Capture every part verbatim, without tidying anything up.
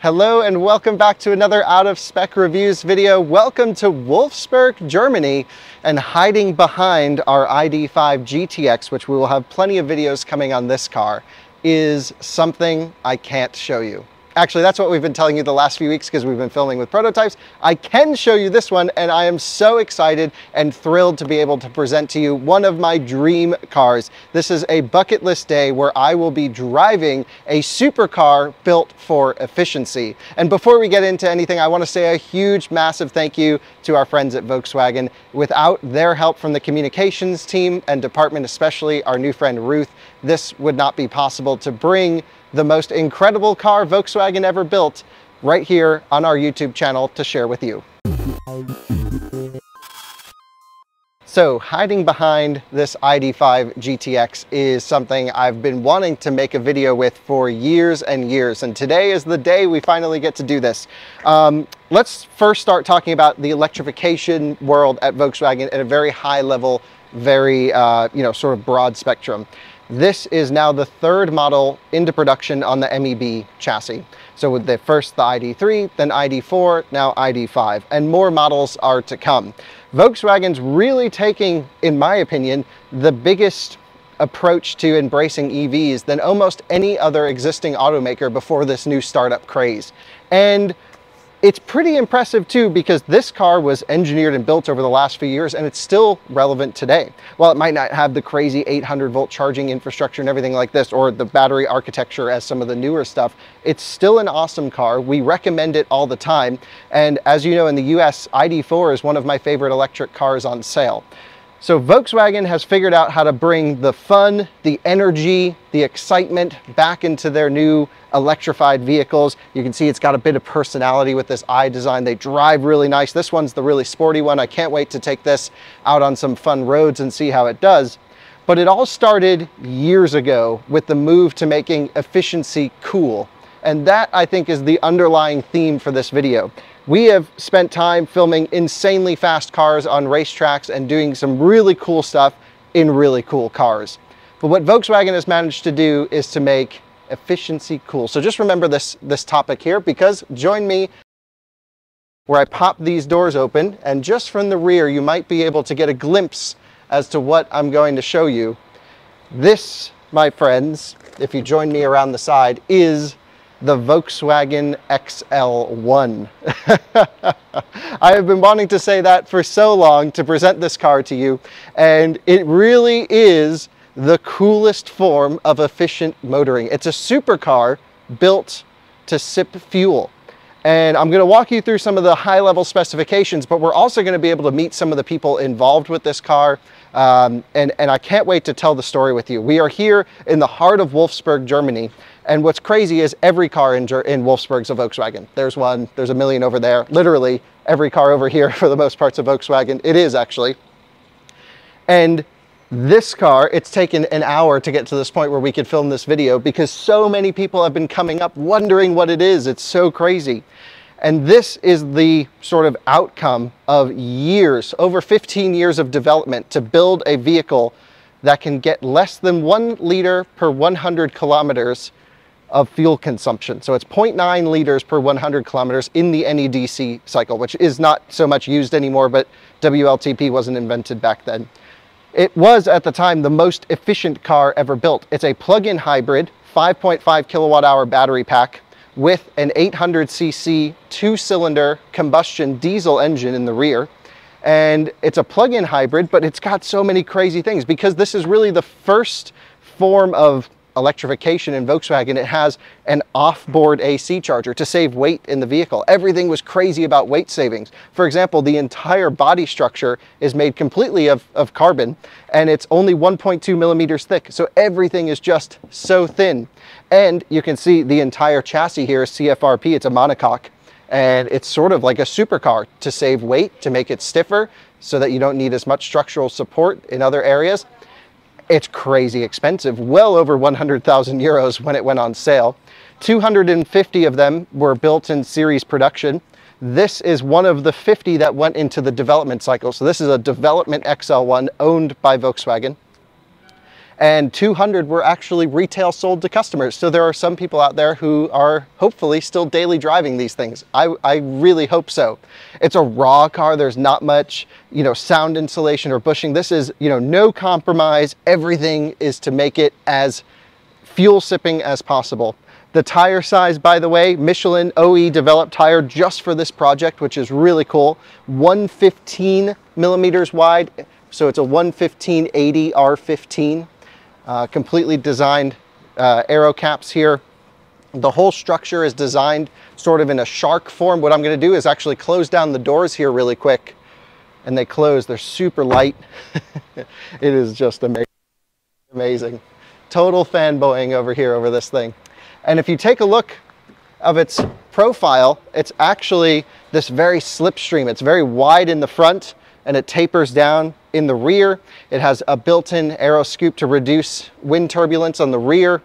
Hello and welcome back to another Out of Spec Reviews video. Welcome to Wolfsburg, Germany, and hiding behind our I D five G T X, which we will have plenty of videos coming on this car, is something I can't show you. Actually, that's what we've been telling you the last few weeks because we've been filming with prototypes. I can show you this one, and I am so excited and thrilled to be able to present to you one of my dream cars. This is a bucket list day where I will be driving a supercar built for efficiency. And before we get into anything, I want to say a huge, massive thank you to our friends at Volkswagen. Without their help from the communications team and department, especially our new friend Ruth, this would not be possible to bring the most incredible car Volkswagen ever built right here on our YouTube channel to share with you. So hiding behind this I D five G T X is something I've been wanting to make a video with for years and years, and today is the day we finally get to do this. Um, let's first start talking about the electrification world at Volkswagen at a very high level, very uh, you know, sort of broad spectrum. This is now the third model into production on the M E B chassis. So with the first the I D three, then I D four, now I D five, and more models are to come. Volkswagen's really taking, in my opinion, the biggest approach to embracing E Vs than almost any other existing automaker before this new startup craze. And it's pretty impressive too, because this car was engineered and built over the last few years and it's still relevant today. While it might not have the crazy eight hundred volt charging infrastructure and everything like this, or the battery architecture as some of the newer stuff, it's still an awesome car. We recommend it all the time. And as you know, in the U S, I D four is one of my favorite electric cars on sale. So Volkswagen has figured out how to bring the fun, the energy, the excitement back into their new electrified vehicles. You can see it's got a bit of personality with this i design. They drive really nice. This one's the really sporty one. I can't wait to take this out on some fun roads and see how it does. But it all started years ago with the move to making efficiency cool. And that, I think, is the underlying theme for this video. We have spent time filming insanely fast cars on racetracks and doing some really cool stuff in really cool cars. But what Volkswagen has managed to do is to make efficiency cool. So just remember this, this topic here, because join me where I pop these doors open, and just from the rear, you might be able to get a glimpse as to what I'm going to show you. This, my friends, if you join me around the side, is the Volkswagen X L one. I have been wanting to say that for so long, to present this car to you, and it really is the coolest form of efficient motoring. It's a supercar built to sip fuel. And I'm going to walk you through some of the high-level specifications, but we're also going to be able to meet some of the people involved with this car. Um, and, and I can't wait to tell the story with you. We are here in the heart of Wolfsburg, Germany. And what's crazy is every car in, in Wolfsburg's a Volkswagen. There's one, there's a million over there. Literally every car over here for the most part's a Volkswagen. It is actually. And this car, it's taken an hour to get to this point where we could film this video because so many people have been coming up wondering what it is. It's so crazy. And this is the sort of outcome of years, over fifteen years of development to build a vehicle that can get less than one liter per one hundred kilometers of fuel consumption. So it's zero point nine liters per one hundred kilometers in the N E D C cycle, which is not so much used anymore, but W L T P wasn't invented back then. It was, at the time, the most efficient car ever built. It's a plug-in hybrid, five point five kilowatt hour battery pack with an eight hundred c c two-cylinder combustion diesel engine in the rear. And it's a plug-in hybrid, but it's got so many crazy things because this is really the first form of electrification in Volkswagen. It has an off-board A C charger to save weight in the vehicle. Everything was crazy about weight savings. For example, the entire body structure is made completely of, of carbon, and it's only one point two millimeters thick. So everything is just so thin. And you can see the entire chassis here is C F R P. It's a monocoque, and it's sort of like a supercar to save weight, to make it stiffer so that you don't need as much structural support in other areas. It's crazy expensive, well over one hundred thousand euros when it went on sale. two hundred fifty of them were built in series production. This is one of the fifty that went into the development cycle. So this is a development X L one owned by Volkswagen. and two hundred were actually retail sold to customers. So there are some people out there who are hopefully still daily driving these things. I, I really hope so. It's a raw car. There's not much, you know, sound insulation or bushing. This is, you know, no compromise. Everything is to make it as fuel sipping as possible. The tire size, by the way, Michelin O E developed tire just for this project, which is really cool. one fifteen millimeters wide. So it's a one fifteen eighty R fifteen, uh, completely designed uh, aero caps here. The whole structure is designed sort of in a shark form. What I'm going to do is actually close down the doors here really quick, and they close. They're super light. It is just amazing. Amazing. Total fanboying over here over this thing. And if you take a look of its profile, it's actually this very slipstream. It's very wide in the front, and it tapers down in the rear. It has a built-in aero scoop to reduce wind turbulence on the rear.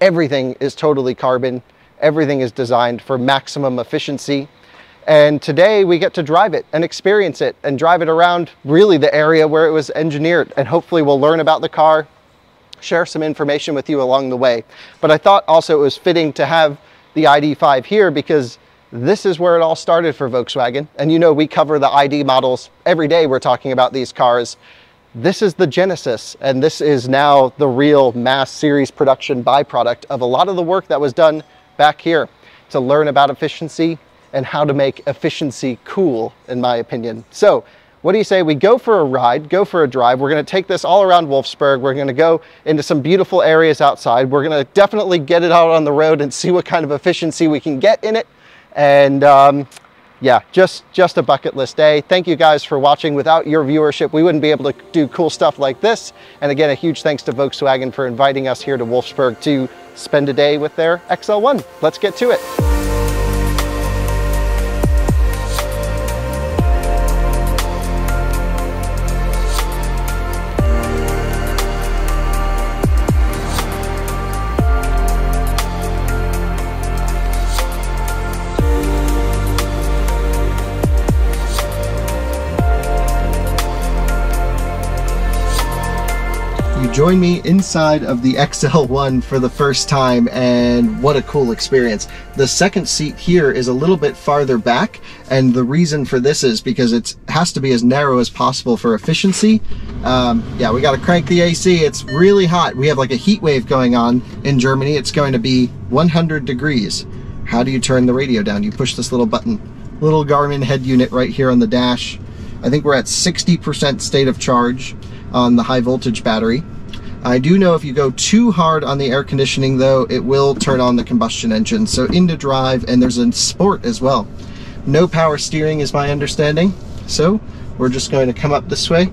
Everything is totally carbon. Everything is designed for maximum efficiency. And today we get to drive it and experience it and drive it around really the area where it was engineered. And hopefully we'll learn about the car, share some information with you along the way. But I thought also it was fitting to have the I D five here because this is where it all started for Volkswagen. And you know, we cover the I D models every day. We're talking about these cars. This is the genesis, and this is now the real mass series production byproduct of a lot of the work that was done back here to learn about efficiency and how to make efficiency cool, in my opinion. So what do you say we go for a ride, go for a drive? We're going to take this all around Wolfsburg. We're going to go into some beautiful areas outside. We're going to definitely get it out on the road and see what kind of efficiency we can get in it. And um, yeah, just, just a bucket list day. Thank you guys for watching. Without your viewership, we wouldn't be able to do cool stuff like this. And again, a huge thanks to Volkswagen for inviting us here to Wolfsburg to spend a day with their X L one. Let's get to it. Join me inside of the X L one for the first time, and what a cool experience. The second seat here is a little bit farther back, and the reason for this is because it has to be as narrow as possible for efficiency. Um, yeah, we got to crank the A C. It's really hot. We have like a heat wave going on in Germany. It's going to be one hundred degrees. How do you turn the radio down? You push this little button. Little Garmin head unit right here on the dash. I think we're at sixty percent state of charge on the high voltage battery. I do know if you go too hard on the air conditioning though, it will turn on the combustion engine. So into drive, and there's a sport as well. No power steering is my understanding. So we're just going to come up this way.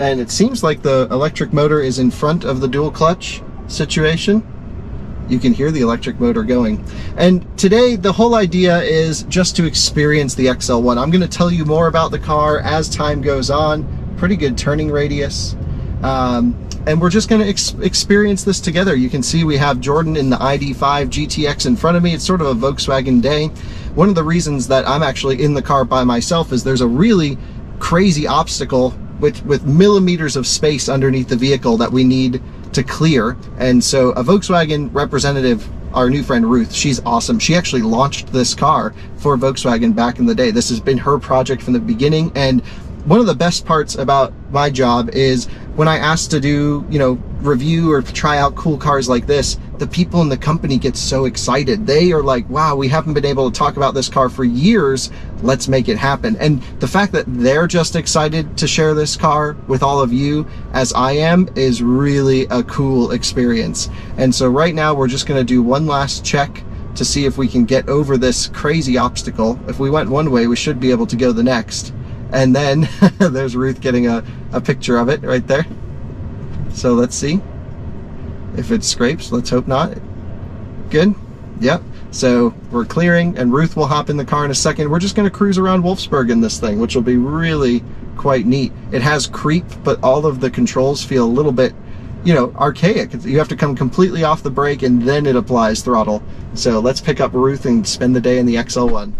And it seems like the electric motor is in front of the dual clutch situation. You can hear the electric motor going. And today the whole idea is just to experience the X L one. I'm going to tell you more about the car as time goes on. Pretty good turning radius. Um, and we're just going to ex experience this together. You can see we have Jordan in the I D five G T X in front of me. It's sort of a Volkswagen day. One of the reasons that I'm actually in the car by myself is there's a really crazy obstacle with, with millimeters of space underneath the vehicle that we need to clear. And so a Volkswagen representative, our new friend Ruth, she's awesome. She actually launched this car for Volkswagen back in the day. This has been her project from the beginning. And one of the best parts about my job is when I ask to do, you know, review or try out cool cars like this, the people in the company get so excited. They are like, wow, we haven't been able to talk about this car for years. Let's make it happen. And the fact that they're just excited to share this car with all of you as I am is really a cool experience. And so right now we're just going to do one last check to see if we can get over this crazy obstacle. If we went one way, we should be able to go the next. And then there's Ruth getting a, a picture of it right there. So let's see if it scrapes. Let's hope not. Good. Yep. So we're clearing, and Ruth will hop in the car in a second. We're just going to cruise around Wolfsburg in this thing, which will be really quite neat. It has creep, but all of the controls feel a little bit, you know, archaic. You have to come completely off the brake, and then it applies throttle. So let's pick up Ruth and spend the day in the X L one.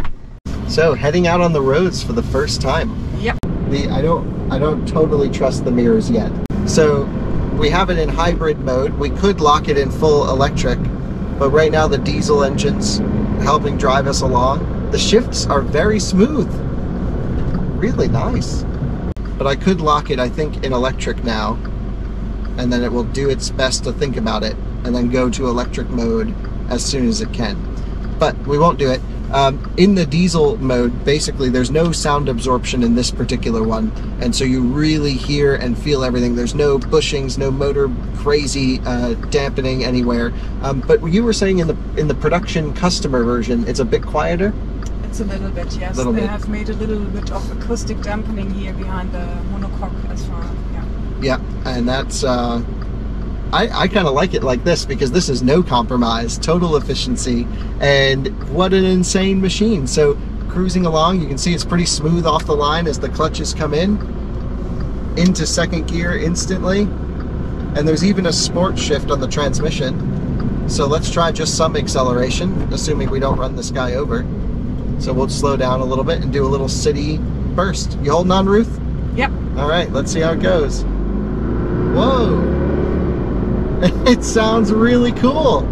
So heading out on the roads for the first time. Yep. The I don't I don't totally trust the mirrors yet. So We have it in hybrid mode. We could lock it in full electric, but right now the diesel engine's helping drive us along. The shifts are very smooth, really nice. But I could lock it, I think, in electric now, and then it will do its best to think about it and then go to electric mode as soon as it can. But we won't do it. Um, in the diesel mode, basically there's no sound absorption in this particular one, and so you really hear and feel everything. There's no bushings, no motor crazy uh, dampening anywhere. Um, but you were saying in the in the production customer version, it's a bit quieter? It's a little bit, yes. Little they bit. have made a little bit of acoustic dampening here behind the monocoque as far, yeah. Yeah, and that's, uh, I, I kind of like it like this, because this is no compromise, total efficiency, and what an insane machine. So cruising along, you can see it's pretty smooth off the line as the clutches come in, into second gear instantly, and there's even a sport shift on the transmission. So let's try just some acceleration, assuming we don't run this guy over. So we'll slow down a little bit and do a little city burst. You holding on, Ruth? Yep. All right, let's see how it goes. Whoa. It sounds really cool.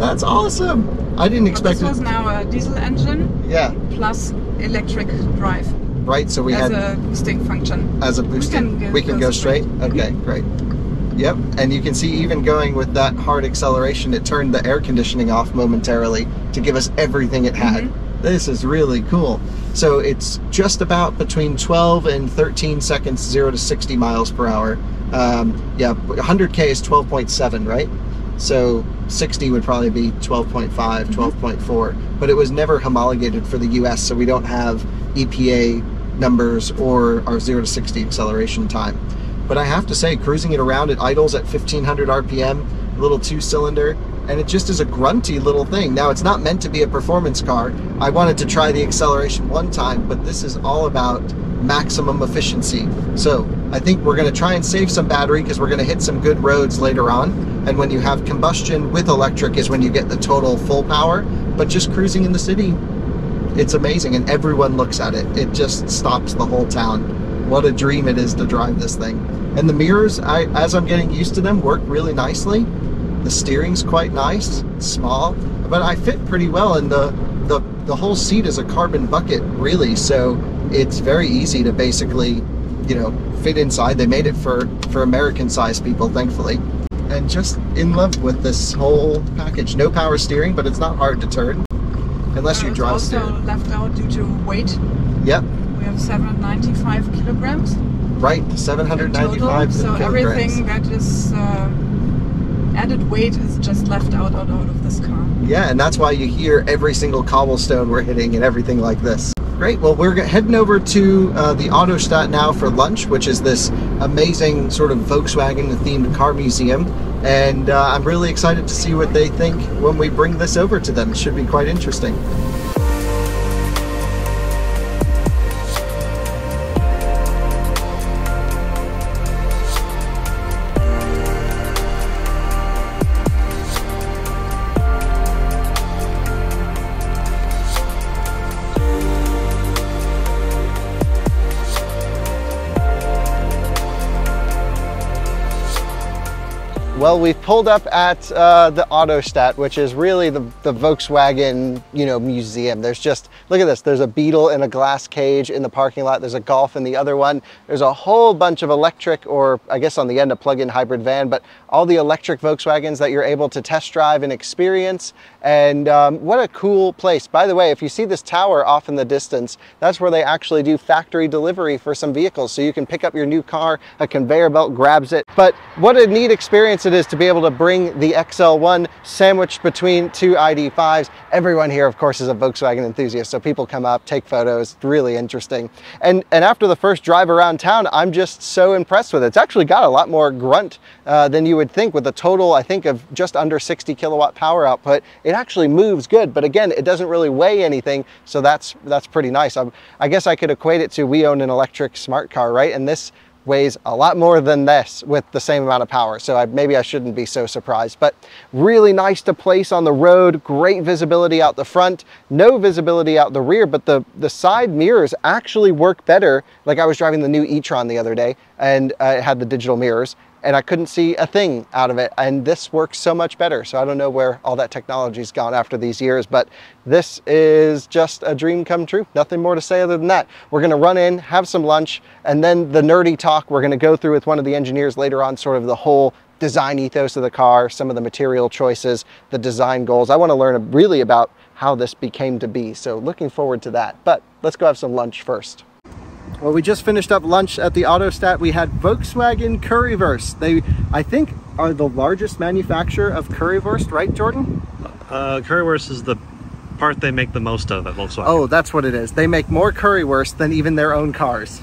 That's awesome. I didn't expect it. This was now a diesel engine. Yeah. Plus electric drive. Right, so we had a boosting function. As a boosting. We can go straight. Okay, great. Yep, and you can see even going with that hard acceleration, it turned the air conditioning off momentarily to give us everything it had. Mm-hmm. This is really cool. So it's just about between twelve and thirteen seconds, zero to sixty miles per hour. Um, yeah, one hundred K is twelve point seven, right? So sixty would probably be twelve point five, twelve point four, but it was never homologated for the U S, so we don't have E P A numbers or our zero to sixty acceleration time. But I have to say, cruising it around, it idles at fifteen hundred R P M, little two-cylinder, and it just is a grunty little thing. Now, it's not meant to be a performance car. I wanted to try the acceleration one time, but this is all about maximum efficiency. So I think we're going to try and save some battery, because we're going to hit some good roads later on. And when you have combustion with electric is when you get the total full power. But just cruising in the city, it's amazing, and everyone looks at it. It just stops the whole town. What a dream it is to drive this thing. And the mirrors, I, as I'm getting used to them, work really nicely. The steering's quite nice, small, but I fit pretty well, and the, the, the whole seat is a carbon bucket, really, so it's very easy to basically, you know, fit inside. They made it for, for American-sized people, thankfully. And just in love with this whole package. No power steering, but it's not hard to turn, unless you drive steer. It's also left out due to weight. Yep. We have seven hundred ninety-five kilograms. Right, seven hundred ninety-five total, so kilograms. So everything that is uh, added weight is just left out, out, out of this car. Yeah, and that's why you hear every single cobblestone we're hitting and everything like this. Great, well, we're heading over to uh, the Autostadt now for lunch, which is this amazing sort of Volkswagen-themed car museum. And uh, I'm really excited to see what they think when we bring this over to them. It should be quite interesting. Well, we've pulled up at uh, the Autostadt, which is really the, the Volkswagen, you know, museum. There's just, look at this, there's a Beetle in a glass cage in the parking lot. There's a Golf in the other one. There's a whole bunch of electric, or I guess on the end, a plug-in hybrid van, but all the electric Volkswagens that you're able to test drive and experience. And um, what a cool place. By the way, if you see this tower off in the distance, that's where they actually do factory delivery for some vehicles. So you can pick up your new car, a conveyor belt grabs it. But what a neat experience it is to be able to bring the X L one sandwiched between two I D fives. Everyone here, of course, is a Volkswagen enthusiast, so people come up, take photos. It's really interesting. And, and after the first drive around town, I'm just so impressed with it. It's actually got a lot more grunt uh, than you would think, with a total, I think, of just under sixty kilowatt power output. It actually moves good, but again, it doesn't really weigh anything, so that's that's pretty nice. I'm, I guess I could equate it to, we own an electric smart car, right? And this weighs a lot more than this with the same amount of power, so I, maybe I shouldn't be so surprised. But really nice to place on the road, great visibility out the front, no visibility out the rear, but the, the side mirrors actually work better. Like I was driving the new e-tron the other day, and uh, it had the digital mirrors, and I couldn't see a thing out of it, and this works so much better. So I don't know where all that technology's gone after these years, but this is just a dream come true. Nothing more to say other than that. We're gonna run in, have some lunch, and then the nerdy talk we're gonna go through with one of the engineers later on, sort of the whole design ethos of the car, some of the material choices, the design goals. I wanna learn really about how this became to be, so looking forward to that. But let's go have some lunch first. Well, we just finished up lunch at the Autostadt. We had Volkswagen Currywurst. They, I think, are the largest manufacturer of Currywurst, right, Jordan? Uh, Currywurst is the part they make the most of at Volkswagen. Oh, that's what it is. They make more Currywurst than even their own cars.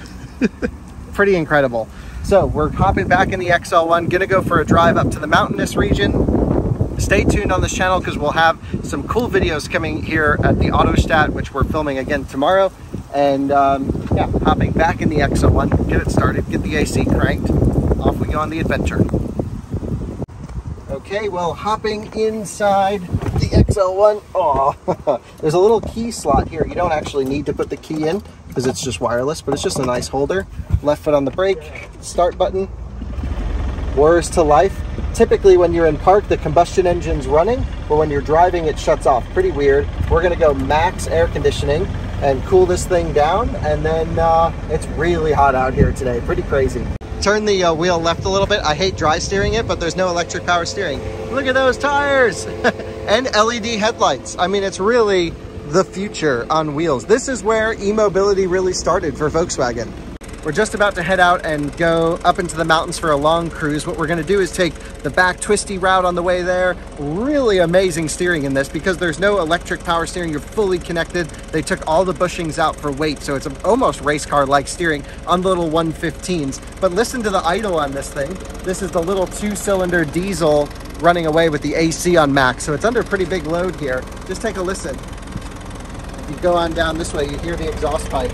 Pretty incredible. So we're hopping back in the X L one, gonna go for a drive up to the mountainous region. Stay tuned on this channel because we'll have some cool videos coming here at the Autostadt, which we're filming again tomorrow. And um, yeah, hopping back in the X L one, get it started, get the A C cranked, off we go on the adventure. Okay, well, hopping inside the X L one, oh, there's a little key slot here. You don't actually need to put the key in because it's just wireless, but it's just a nice holder. Left foot on the brake, start button, whirs to life. Typically when you're in park, the combustion engine's running, but when you're driving, it shuts off. Pretty weird. We're gonna go max air conditioning and cool this thing down, and then uh, it's really hot out here today. Pretty crazy. Turn the uh, wheel left a little bit. I hate dry steering it, but there's no electric power steering. Look at those tires and L E D headlights. I mean, it's really the future on wheels. This is where e-mobility really started for Volkswagen. We're just about to head out and go up into the mountains for a long cruise. What we're gonna do is take the back twisty route on the way there. Really amazing steering in this because there's no electric power steering, you're fully connected. They took all the bushings out for weight, so it's almost race car-like steering on the little one fifteens. But listen to the idle on this thing. This is the little two-cylinder diesel running away with the A C on max, so it's under pretty big load here. Just take a listen. You go on down this way, you hear the exhaust pipe.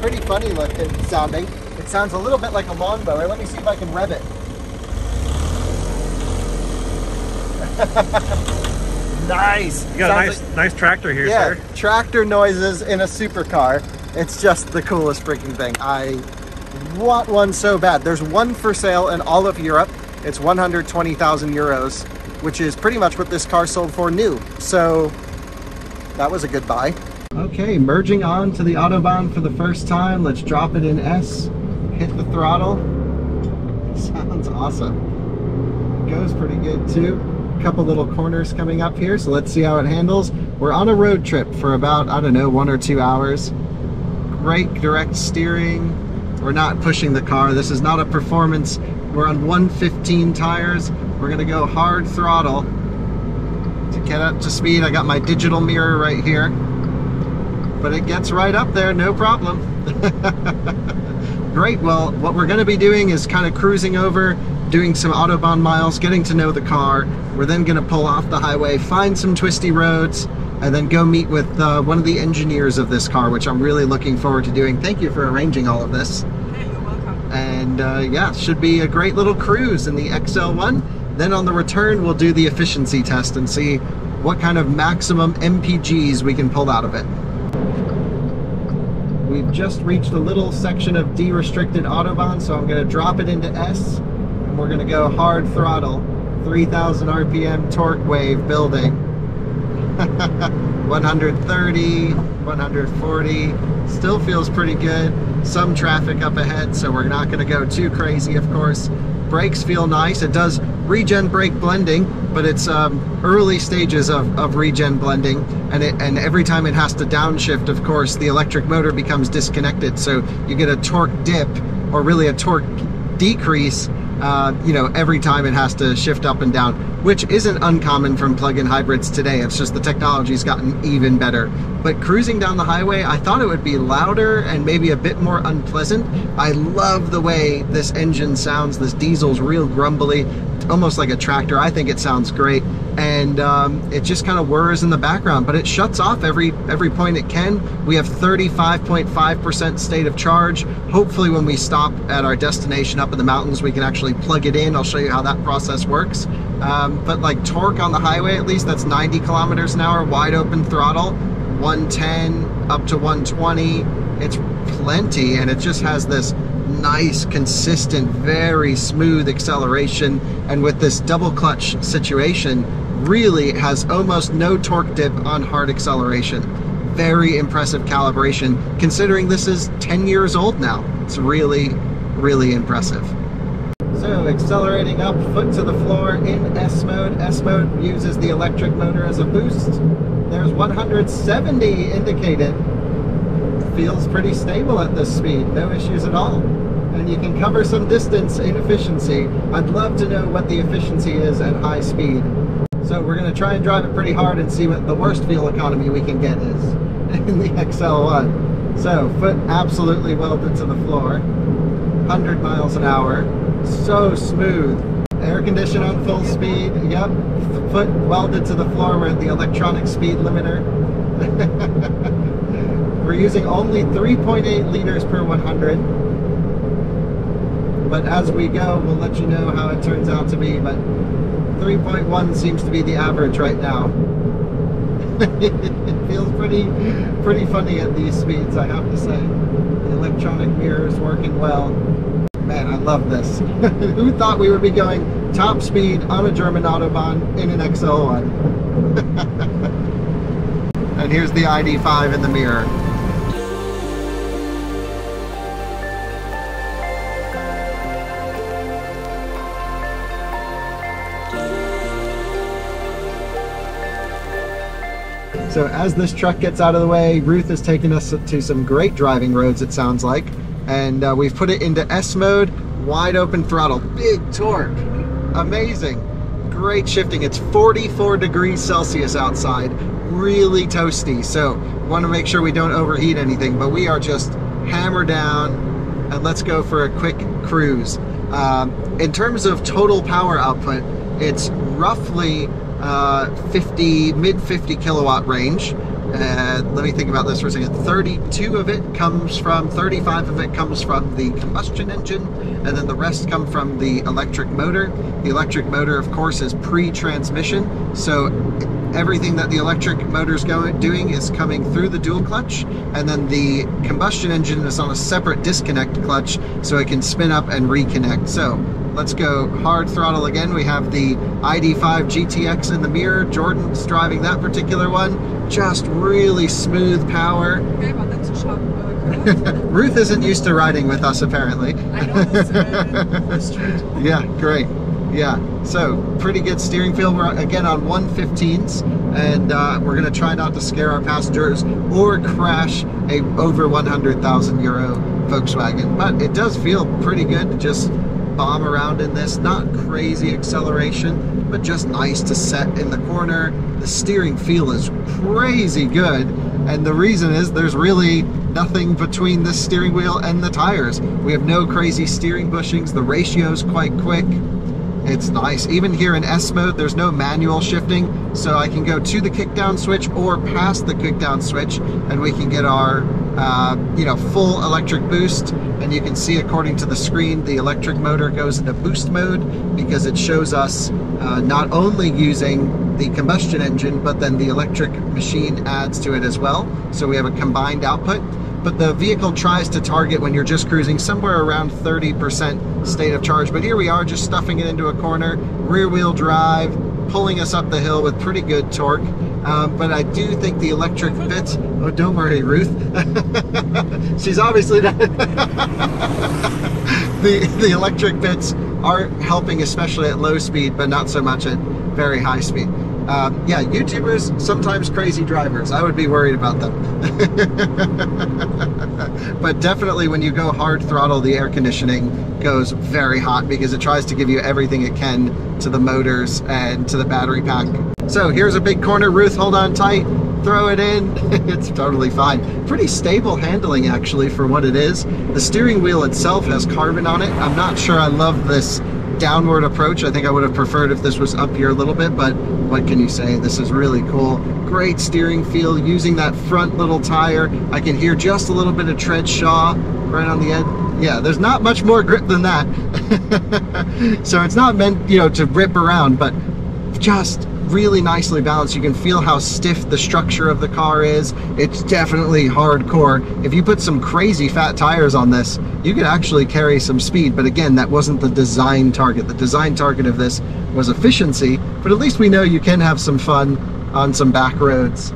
Pretty funny looking sounding. It sounds a little bit like a lawnmower. Let me see if I can rev it. Nice. You got sounds a nice, like, nice tractor here, yeah, sir. Tractor noises in a supercar. It's just the coolest freaking thing. I want one so bad. There's one for sale in all of Europe. It's one hundred twenty thousand euros, which is pretty much what this car sold for new. So that was a good buy. Okay, merging on to the Autobahn for the first time. Let's drop it in S, hit the throttle. Sounds awesome. Goes pretty good too. A couple little corners coming up here, so let's see how it handles. We're on a road trip for about, I don't know, one or two hours. Great direct steering. We're not pushing the car. This is not a performance. We're on one fifteen tires. We're gonna go hard throttle to get up to speed. I got my digital mirror right here. But it gets right up there, no problem. Great, well, what we're gonna be doing is kind of cruising over, doing some Autobahn miles, getting to know the car. We're then gonna pull off the highway, find some twisty roads, and then go meet with uh, one of the engineers of this car, which I'm really looking forward to doing. Thank you for arranging all of this. Hey, you're welcome. And uh, yeah, should be a great little cruise in the X L one. Then on the return, we'll do the efficiency test and see what kind of maximum M P Gs we can pull out of it. We've just reached a little section of de-restricted Autobahn, so I'm going to drop it into S, and we're going to go hard throttle, three thousand R P M torque wave building. one hundred thirty, one hundred forty, still feels pretty good. Some traffic up ahead, so we're not going to go too crazy, of course. Brakes feel nice. It does regen brake blending, but it's um, early stages of, of regen blending, and, it, and every time it has to downshift, of course, the electric motor becomes disconnected, so you get a torque dip, or really a torque decrease, uh, you know, every time it has to shift up and down. which isn't uncommon from plug-in hybrids today. It's just the technology's gotten even better. But cruising down the highway, I thought it would be louder and maybe a bit more unpleasant. I love the way this engine sounds. This diesel's real grumbly, almost like a tractor. I think it sounds great. And um, it just kind of whirs in the background, but it shuts off every every point it can. We have thirty-five point five percent state of charge. Hopefully when we stop at our destination up in the mountains, we can actually plug it in. I'll show you how that process works. Um, but like torque on the highway, at least that's ninety kilometers an hour, wide open throttle, one ten up to one twenty. It's plenty, and it just has this nice, consistent, very smooth acceleration. And with this double clutch situation, really it has almost no torque dip on hard acceleration. Very impressive calibration, considering this is ten years old now. It's really, really impressive. So accelerating up, foot to the floor in S mode. S mode uses the electric motor as a boost. There's one hundred seventy indicated. Feels pretty stable at this speed, no issues at all. And you can cover some distance in efficiency. I'd love to know what the efficiency is at high speed. So we're gonna try and drive it pretty hard and see what the worst fuel economy we can get is in the X L one. So foot absolutely welded to the floor, one hundred miles an hour, so smooth. Air condition on full speed, yep. Foot welded to the floor, we're at the electronic speed limiter. We're using only three point eight liters per one hundred, but as we go, we'll let you know how it turns out to be, but three point one seems to be the average right now. It feels pretty, pretty funny at these speeds, I have to say. The electronic mirror is working well. Man, I love this. Who thought we would be going top speed on a German Autobahn in an X L one? And here's the I D five in the mirror. So as this truck gets out of the way, Ruth has taken us to some great driving roads, it sounds like. And uh, we've put it into S mode, wide open throttle, big torque, amazing. Great shifting. It's forty-four degrees Celsius outside, really toasty, so want to make sure we don't overheat anything, but we are just hammer down and let's go for a quick cruise. Um, in terms of total power output, it's roughly uh, mid fifty kilowatt range. Uh, let me think about this for a second. thirty-two of it comes from, thirty-five of it comes from the combustion engine, and then the rest come from the electric motor. The electric motor, of course, is pre-transmission, so everything that the electric motor's going doing is coming through the dual clutch, and then the combustion engine is on a separate disconnect clutch, so it can spin up and reconnect. So let's go hard throttle again. We have the I D five G T X in the mirror. Jordan's driving that particular one. Just really smooth power. Ruth isn't used to riding with us, apparently. I know. Yeah, great. Yeah, so pretty good steering feel. We're again on one fifteens, and uh, we're going to try not to scare our passengers or crash a over one hundred thousand euro Volkswagen. But it does feel pretty good to just bomb around in this. Not crazy acceleration, but just nice to set in the corner. The steering feel is crazy good, and the reason is there's really nothing between the steering wheel and the tires. We have no crazy steering bushings. The ratio's quite quick. It's nice. Even here in S mode, there's no manual shifting, so I can go to the kickdown switch or past the kickdown switch, and we can get our uh, you know, full electric boost. And you can see, according to the screen, the electric motor goes into boost mode because it shows us uh, not only using the combustion engine, but then the electric machine adds to it as well. So we have a combined output. But the vehicle tries to target, when you're just cruising, somewhere around thirty percent state of charge. But here we are, just stuffing it into a corner, rear wheel drive, pulling us up the hill with pretty good torque. Um, but I do think the electric bits, oh, don't worry, Ruth. She's obviously not. the, the electric bits are helping, especially at low speed, but not so much at very high speed. Um, yeah, YouTubers, sometimes crazy drivers. I would be worried about them. But definitely when you go hard throttle, the air conditioning goes very hot because it tries to give you everything it can to the motors and to the battery pack. So here's a big corner, Ruth, hold on tight. Throw it in. It's totally fine. Pretty stable handling actually for what it is. The steering wheel itself has carbon on it. I'm not sure I love this downward approach. I think I would have preferred if this was up here a little bit, but what can you say? This is really cool. Great steering feel using that front little tire. I can hear just a little bit of tread shaw right on the end. Yeah, there's not much more grip than that. So it's not meant, you know, to rip around, but just really nicely balanced. You can feel how stiff the structure of the car is. It's definitely hardcore. If you put some crazy fat tires on this, you could actually carry some speed, but again, that wasn't the design target. The design target of this was efficiency, but at least we know you can have some fun on some back roads.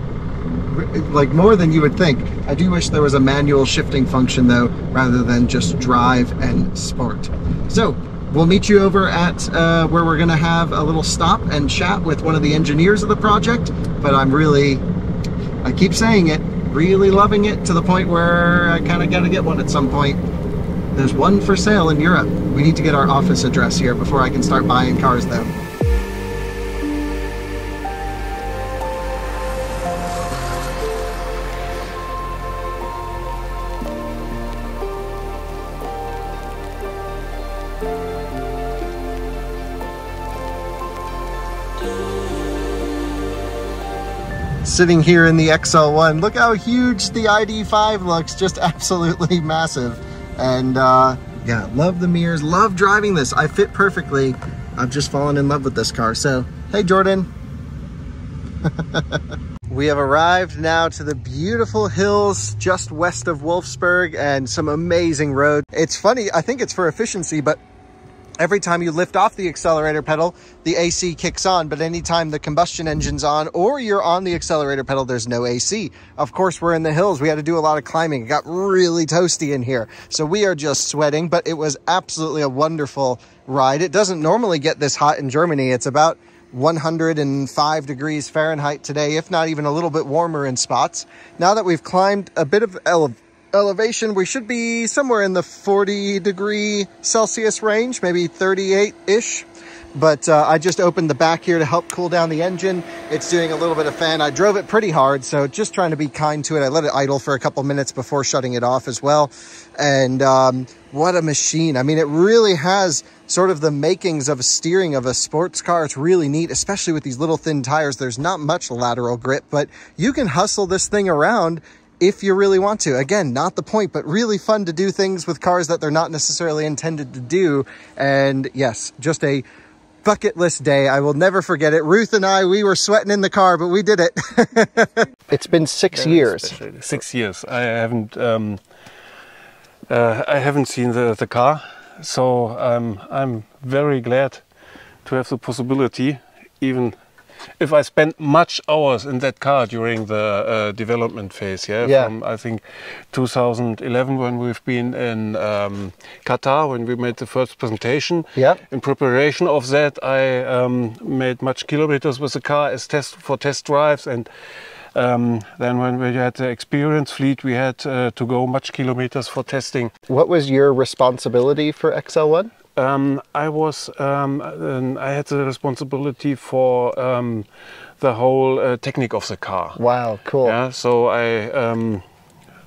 Like more than you would think. I do wish there was a manual shifting function though, rather than just drive and sport. So, we'll meet you over at uh, where we're gonna have a little stop and chat with one of the engineers of the project, but I'm really, I keep saying it, really loving it to the point where I kinda gotta get one at some point. There's one for sale in Europe. We need to get our office address here before I can start buying cars though. Sitting here in the X L one, look how huge the I D five looks, just absolutely massive. And uh, yeah, love the mirrors, love driving this. I fit perfectly. I've just fallen in love with this car. So, hey Jordan. We have arrived now to the beautiful hills just west of Wolfsburg and some amazing road. It's funny, I think it's for efficiency, but every time you lift off the accelerator pedal, the A C kicks on, but anytime the combustion engine's on or you're on the accelerator pedal, there's no A C. Of course, we're in the hills. We had to do a lot of climbing. It got really toasty in here. So we are just sweating, but it was absolutely a wonderful ride. It doesn't normally get this hot in Germany. It's about one hundred and five degrees Fahrenheit today, if not even a little bit warmer in spots. Now that we've climbed a bit of elevation, elevation we should be somewhere in the forty degree Celsius range, maybe thirty-eight ish, but uh, I just opened the back here to help cool down the engine. It's doing a little bit of fan. I drove it pretty hard, so just trying to be kind to it. I let it idle for a couple minutes before shutting it off as well. And um, what a machine. I mean, it really has sort of the makings of steering of a sports car. It's really neat, especially with these little thin tires. There's not much lateral grip, but you can hustle this thing around if you really want to. Again, not the point, but really fun to do things with cars that they're not necessarily intended to do. And yes, just a bucket list day. I will never forget it. Ruth and I, we were sweating in the car, but we did it. It's been six Very years. Special. Six years. I haven't, um, uh, I haven't seen the, the car. So um, I'm very glad to have the possibility, even if I spent much hours in that car during the uh, development phase, yeah? yeah, from I think two thousand eleven when we've been in um, Qatar when we made the first presentation. Yeah. In preparation of that, I um, made much kilometers with the car as test for test drives, and um, then when we had the experience fleet, we had uh, to go much kilometers for testing. What was your responsibility for X L one? Um, I was, um, I had the responsibility for um, the whole uh, technique of the car. Wow, cool. Yeah, so I, um,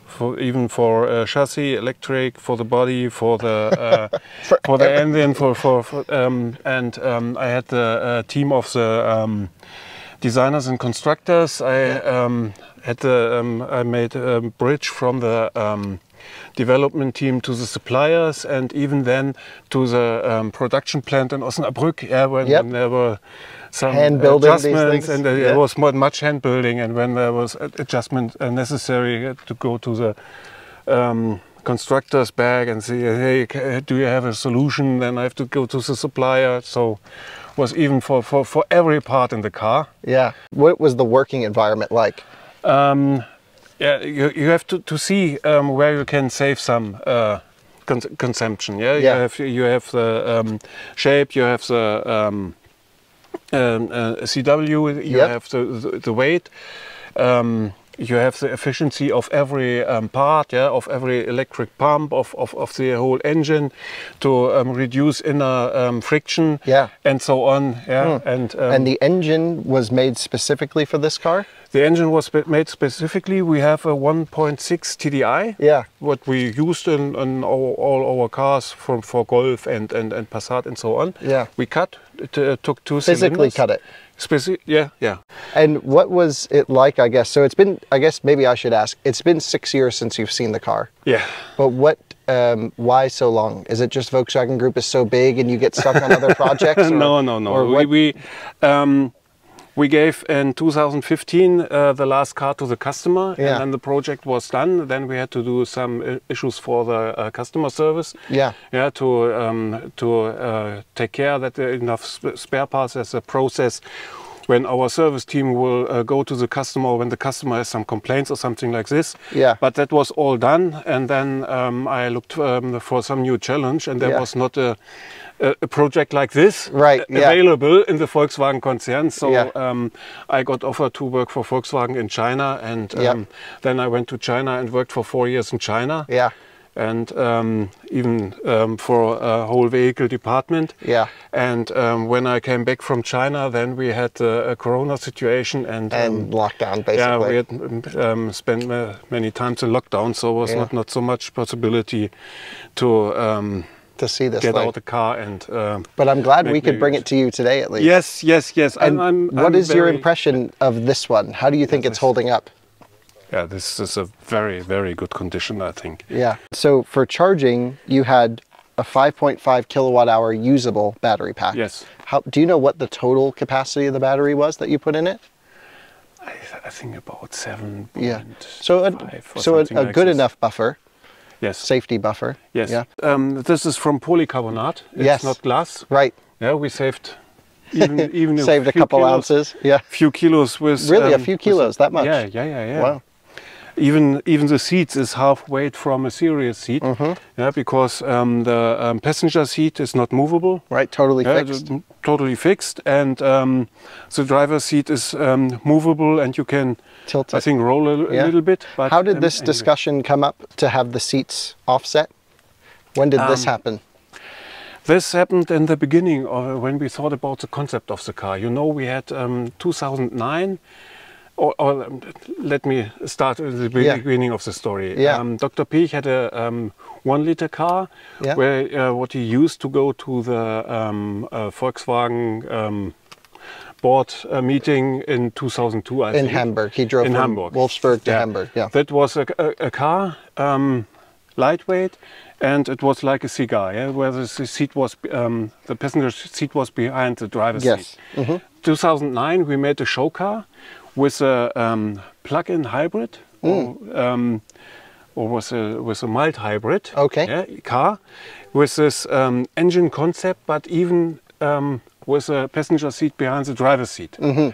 for, even for uh, chassis, electric, for the body, for the uh, for, for the engine, for for, for um, and um, I had the uh, team of the um, designers and constructors. I um, had the, um, I made a bridge from the Um, development team to the suppliers, and even then to the um, production plant in Osnabrück, yeah, when, yep. when there were some hand building adjustments, and uh, yeah. there was not much hand building, and when there was adjustment uh, necessary to go to the um, constructors back and say, hey, do you have a solution? Then I have to go to the supplier. So was even for, for, for every part in the car. Yeah. What was the working environment like? Um, Yeah, you, you have to, to see um, where you can save some uh, cons consumption. Yeah? yeah, you have you have the um, shape, you have the um, um, uh, C W, you yep. have the, the, the weight, um, you have the efficiency of every um, part, yeah, of every electric pump, of, of, of the whole engine, to um, reduce inner um, friction, yeah. and so on. Yeah, mm. and, um, and the engine was made specifically for this car? The engine was made specifically. We have a one point six T D I, yeah. what we used in, in all, all our cars for, for Golf and, and, and Passat and so on. Yeah. We cut, it uh, took two Physically cylinders. cut it? Speci yeah, yeah. And what was it like, I guess? So it's been, I guess maybe I should ask, it's been six years since you've seen the car. Yeah. But what, um, why so long? Is it just Volkswagen Group is so big and you get stuck on other projects? Or, no, no, no. Or we... we um, We gave in two thousand fifteen uh, the last car to the customer, yeah. and then the project was done. Then we had to do some issues for the uh, customer service, yeah, yeah, to um, to uh, take care that there are enough sp spare parts as a process. When our service team will uh, go to the customer when the customer has some complaints or something like this. Yeah. But that was all done, and then um, I looked um, for some new challenge, and there yeah. was not a, a project like this right, yeah. available in the Volkswagen concern. So yeah. um, I got offered to work for Volkswagen in China, and um, yeah. then I went to China and worked for four years in China. Yeah. And um, even um, for a whole vehicle department. Yeah. And um, when I came back from China, then we had a, a Corona situation and and um, lockdown basically. Yeah, we had um, spent uh, many times in lockdown, so was yeah. not not so much possibility to um, to see this. Get thing. out the car and. Um, but I'm glad we could bring it to you today at least. Yes, yes, yes. And I'm, I'm, what I'm is your impression of this one? How do you think yes, it's holding up? Yeah, this is a very, very good condition, I think. Yeah. So for charging, you had a five point five kilowatt hour usable battery pack. Yes. How, do you know what the total capacity of the battery was that you put in it? I, I think about seven. Yeah. So a, so a, a like good this. enough buffer. Yes. Safety buffer. Yes. Yeah. Um, this is from polycarbonate. It's yes. not glass. Right. Yeah, we saved... Even, even saved a, a couple kilos, ounces. Yeah. Few kilos with... Really, um, a few kilos, that much? Yeah, yeah, yeah, yeah. Wow. Even even the seats is half weight from a serious seat, mm-hmm. yeah, because um, the um, passenger seat is not movable. Right, totally yeah, fixed. Totally fixed, and um, the driver's seat is um, movable, and you can tilt. It. I think roll a, yeah. a little bit. But how did um, this anyway. discussion come up to have the seats offset? When did um, this happen? This happened in the beginning of when we thought about the concept of the car. You know, we had um, two thousand nine. Or, or let me start at the beginning yeah. of the story. Yeah. Um, Doctor Piech had a um, one-liter car, yeah. where uh, what he used to go to the um, uh, Volkswagen um, board uh, meeting in two thousand two. I in think. Hamburg, he drove in from Hamburg. Wolfsburg to yeah. Hamburg. Yeah, that was a, a, a car, um, lightweight, and it was like a cigar. Yeah, where the seat was, um, the passenger seat was behind the driver's yes. seat. Mm-hmm. two thousand nine, we made a show car. With a um, plug-in hybrid, mm. or, um, or was a with a mild hybrid okay. yeah, car, with this um, engine concept, but even um, with a passenger seat behind the driver's seat. Mm-hmm.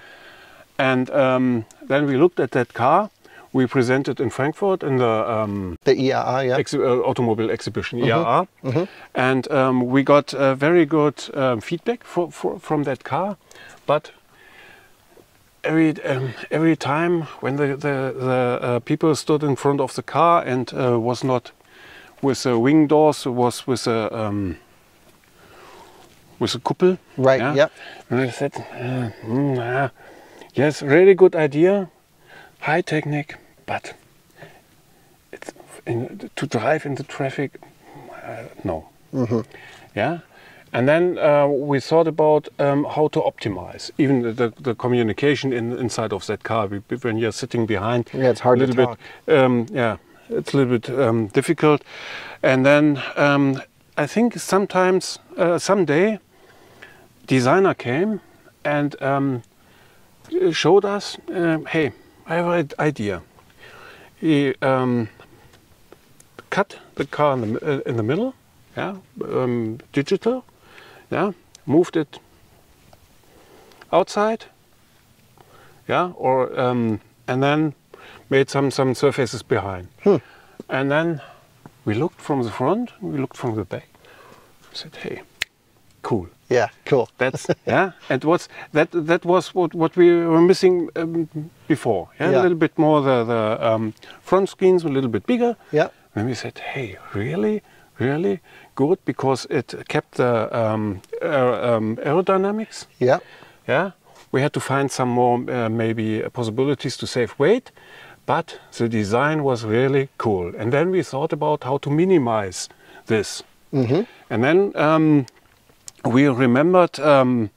And um, then we looked at that car. We presented in Frankfurt in the um, the I A A yeah. exhi uh, automobile exhibition mm-hmm. I A A, mm-hmm. and um, we got uh, very good um, feedback for, for, from that car, but. Every, um, every time when the, the, the uh, people stood in front of the car and uh, was not with uh, wing doors, was with a um, with a kuppel. Right. Yeah. Yep. And I said, uh, mm, uh, yes, really good idea, high technique, but it's in, to drive in the traffic, uh, no. Mm-hmm. Yeah. And then uh, we thought about um, how to optimize even the, the communication in, inside of that car. We, when you're sitting behind, yeah, it's hard a little to talk. Bit, um, yeah, it's a little bit um, difficult. And then um, I think sometimes, uh, someday, designer came and um, showed us, uh, hey, I have an idea. He um, cut the car in the, uh, in the middle, yeah, um, digital. Yeah, moved it outside, yeah, or um, and then made some some surfaces behind, hmm. and then we looked from the front, we looked from the back, said, "Hey, cool. Yeah, cool. That's yeah, and what's that? That was what what we were missing um, before. Yeah? Yeah, a little bit more the the um, front screens were a little bit bigger. Yeah, and we said, hey, really, really good because it kept the um, aer um, aerodynamics. Yeah, yeah. We had to find some more uh, maybe possibilities to save weight, but the design was really cool. And then we thought about how to minimize this. Mm-hmm. And then. Um, We remembered um,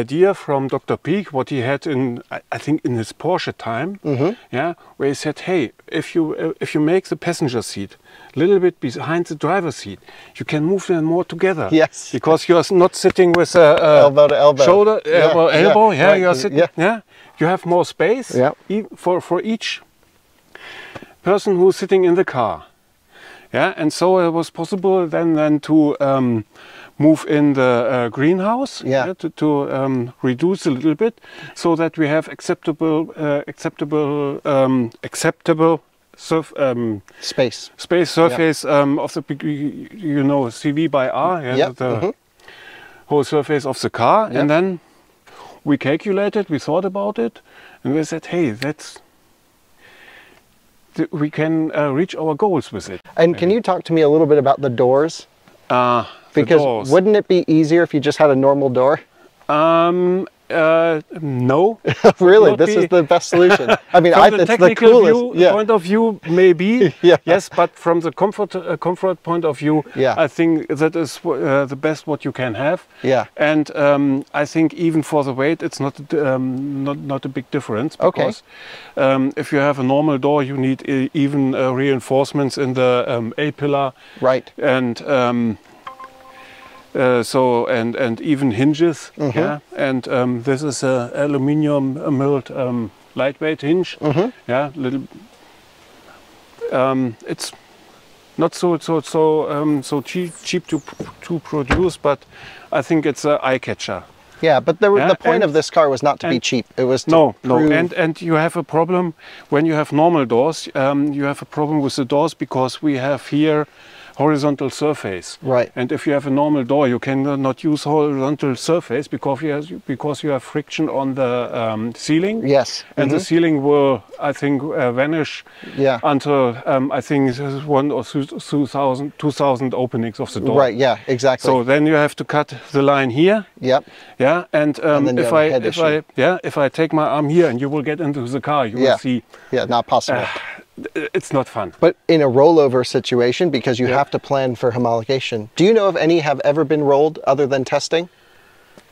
idea from Doctor Piech, what he had in, I think, in his Porsche time, mm-hmm. yeah, where he said, "Hey, if you uh, if you make the passenger seat a little bit behind the driver's seat, you can move them more together. Yes, because you are not sitting with a uh, elbow to elbow, shoulder, yeah. elbow, yeah. elbow. Yeah, yeah. you are sitting. Yeah. yeah, you have more space. Yeah. E for for each person who's sitting in the car. Yeah, and so it was possible then then to." Um, move in the uh, greenhouse yeah. Yeah, to, to um, reduce a little bit, so that we have acceptable, uh, acceptable, um, acceptable surf, um, space, space surface yeah. um, of the you know C V by R, yeah, yeah. the mm-hmm. whole surface of the car, yeah. and then we calculated, we thought about it, and we said, hey, that's. Th we can uh, reach our goals with it. And maybe. Can you talk to me a little bit about the doors? Uh, Because wouldn't it be easier if you just had a normal door? Um, uh, no. Really, this be. is the best solution. I mean, from I, the it's technical the coolest. View, yeah. point of view, maybe. yeah. Yes, but from the comfort uh, comfort point of view, yeah. I think that is uh, the best what you can have. Yeah. And um, I think even for the weight, it's not um, not not a big difference. Because, okay. Um, if you have a normal door, you need uh, even uh, reinforcements in the um, A pillar. Right. And. Um, Uh, so and and even hinges, mm-hmm. yeah. And um, this is a aluminium milled um, lightweight hinge, mm-hmm. yeah. Little, um, it's not so so so um, so cheap cheap to to produce, but I think it's an eye catcher. Yeah, but there, yeah? the point and, of this car was not to be cheap. It was to no prove no. And and you have a problem when you have normal doors. Um, you have a problem with the doors because we have here. Horizontal surface, right? And if you have a normal door, you cannot use horizontal surface because you have, because you have friction on the um, ceiling. Yes, and mm-hmm. the ceiling will, I think, uh, vanish. Yeah. Until um, I think one or two thousand, two thousand openings of the door. Right. Yeah. Exactly. So then you have to cut the line here. Yep. Yeah. And, um, and if I, if issue. I, yeah, if I take my arm here and you will get into the car, you yeah. will see. Yeah. Not possible. Uh, It's not fun. But in a rollover situation, because you yeah. have to plan for homologation. Do you know if any have ever been rolled other than testing?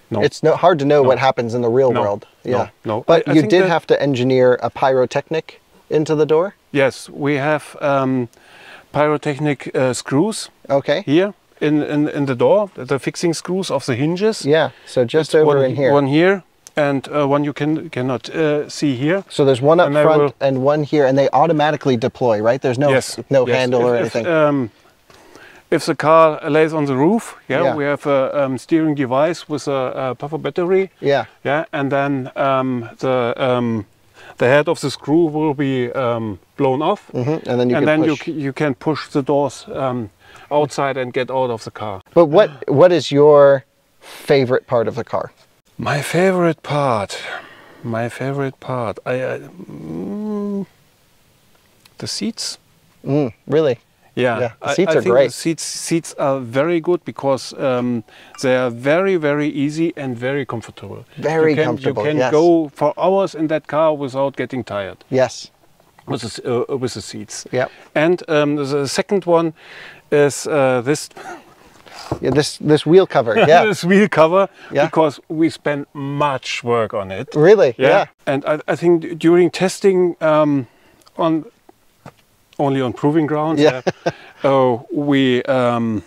No. It's no, hard to know no. what happens in the real no. world. Yeah. No. no. But I, I you did have to engineer a pyrotechnic into the door? Yes. We have um, pyrotechnic uh, screws okay. here in, in, in the door, the fixing screws of the hinges. Yeah. So just it's over one, in here. One here. And uh, one you can cannot uh, see here. So there's one up and front and one here, and they automatically deploy, right? There's no yes, no yes. handle if, or anything. If, um, if the car lays on the roof, yeah, yeah. we have a um, steering device with a, a puffer battery. Yeah, yeah, and then um, the um, the head of the screw will be um, blown off, mm-hmm. and then you and can then push. You, you can push the doors um, outside and get out of the car. But what what is your favorite part of the car? My favorite part, my favorite part, I, I mm, the seats. Mm, really? Yeah, yeah. The seats I, I are think great. The seats, seats are very good because um, they are very, very easy and very comfortable. Very you can, comfortable. You can yes. go for hours in that car without getting tired. Yes. With the, uh, with the seats. Yeah. And um, the second one is uh, this. Yeah, this this wheel cover. Yeah, this wheel cover yeah. because we spent much work on it. Really? Yeah. yeah. And I, I think during testing um, on only on proving grounds, yeah, uh, we um,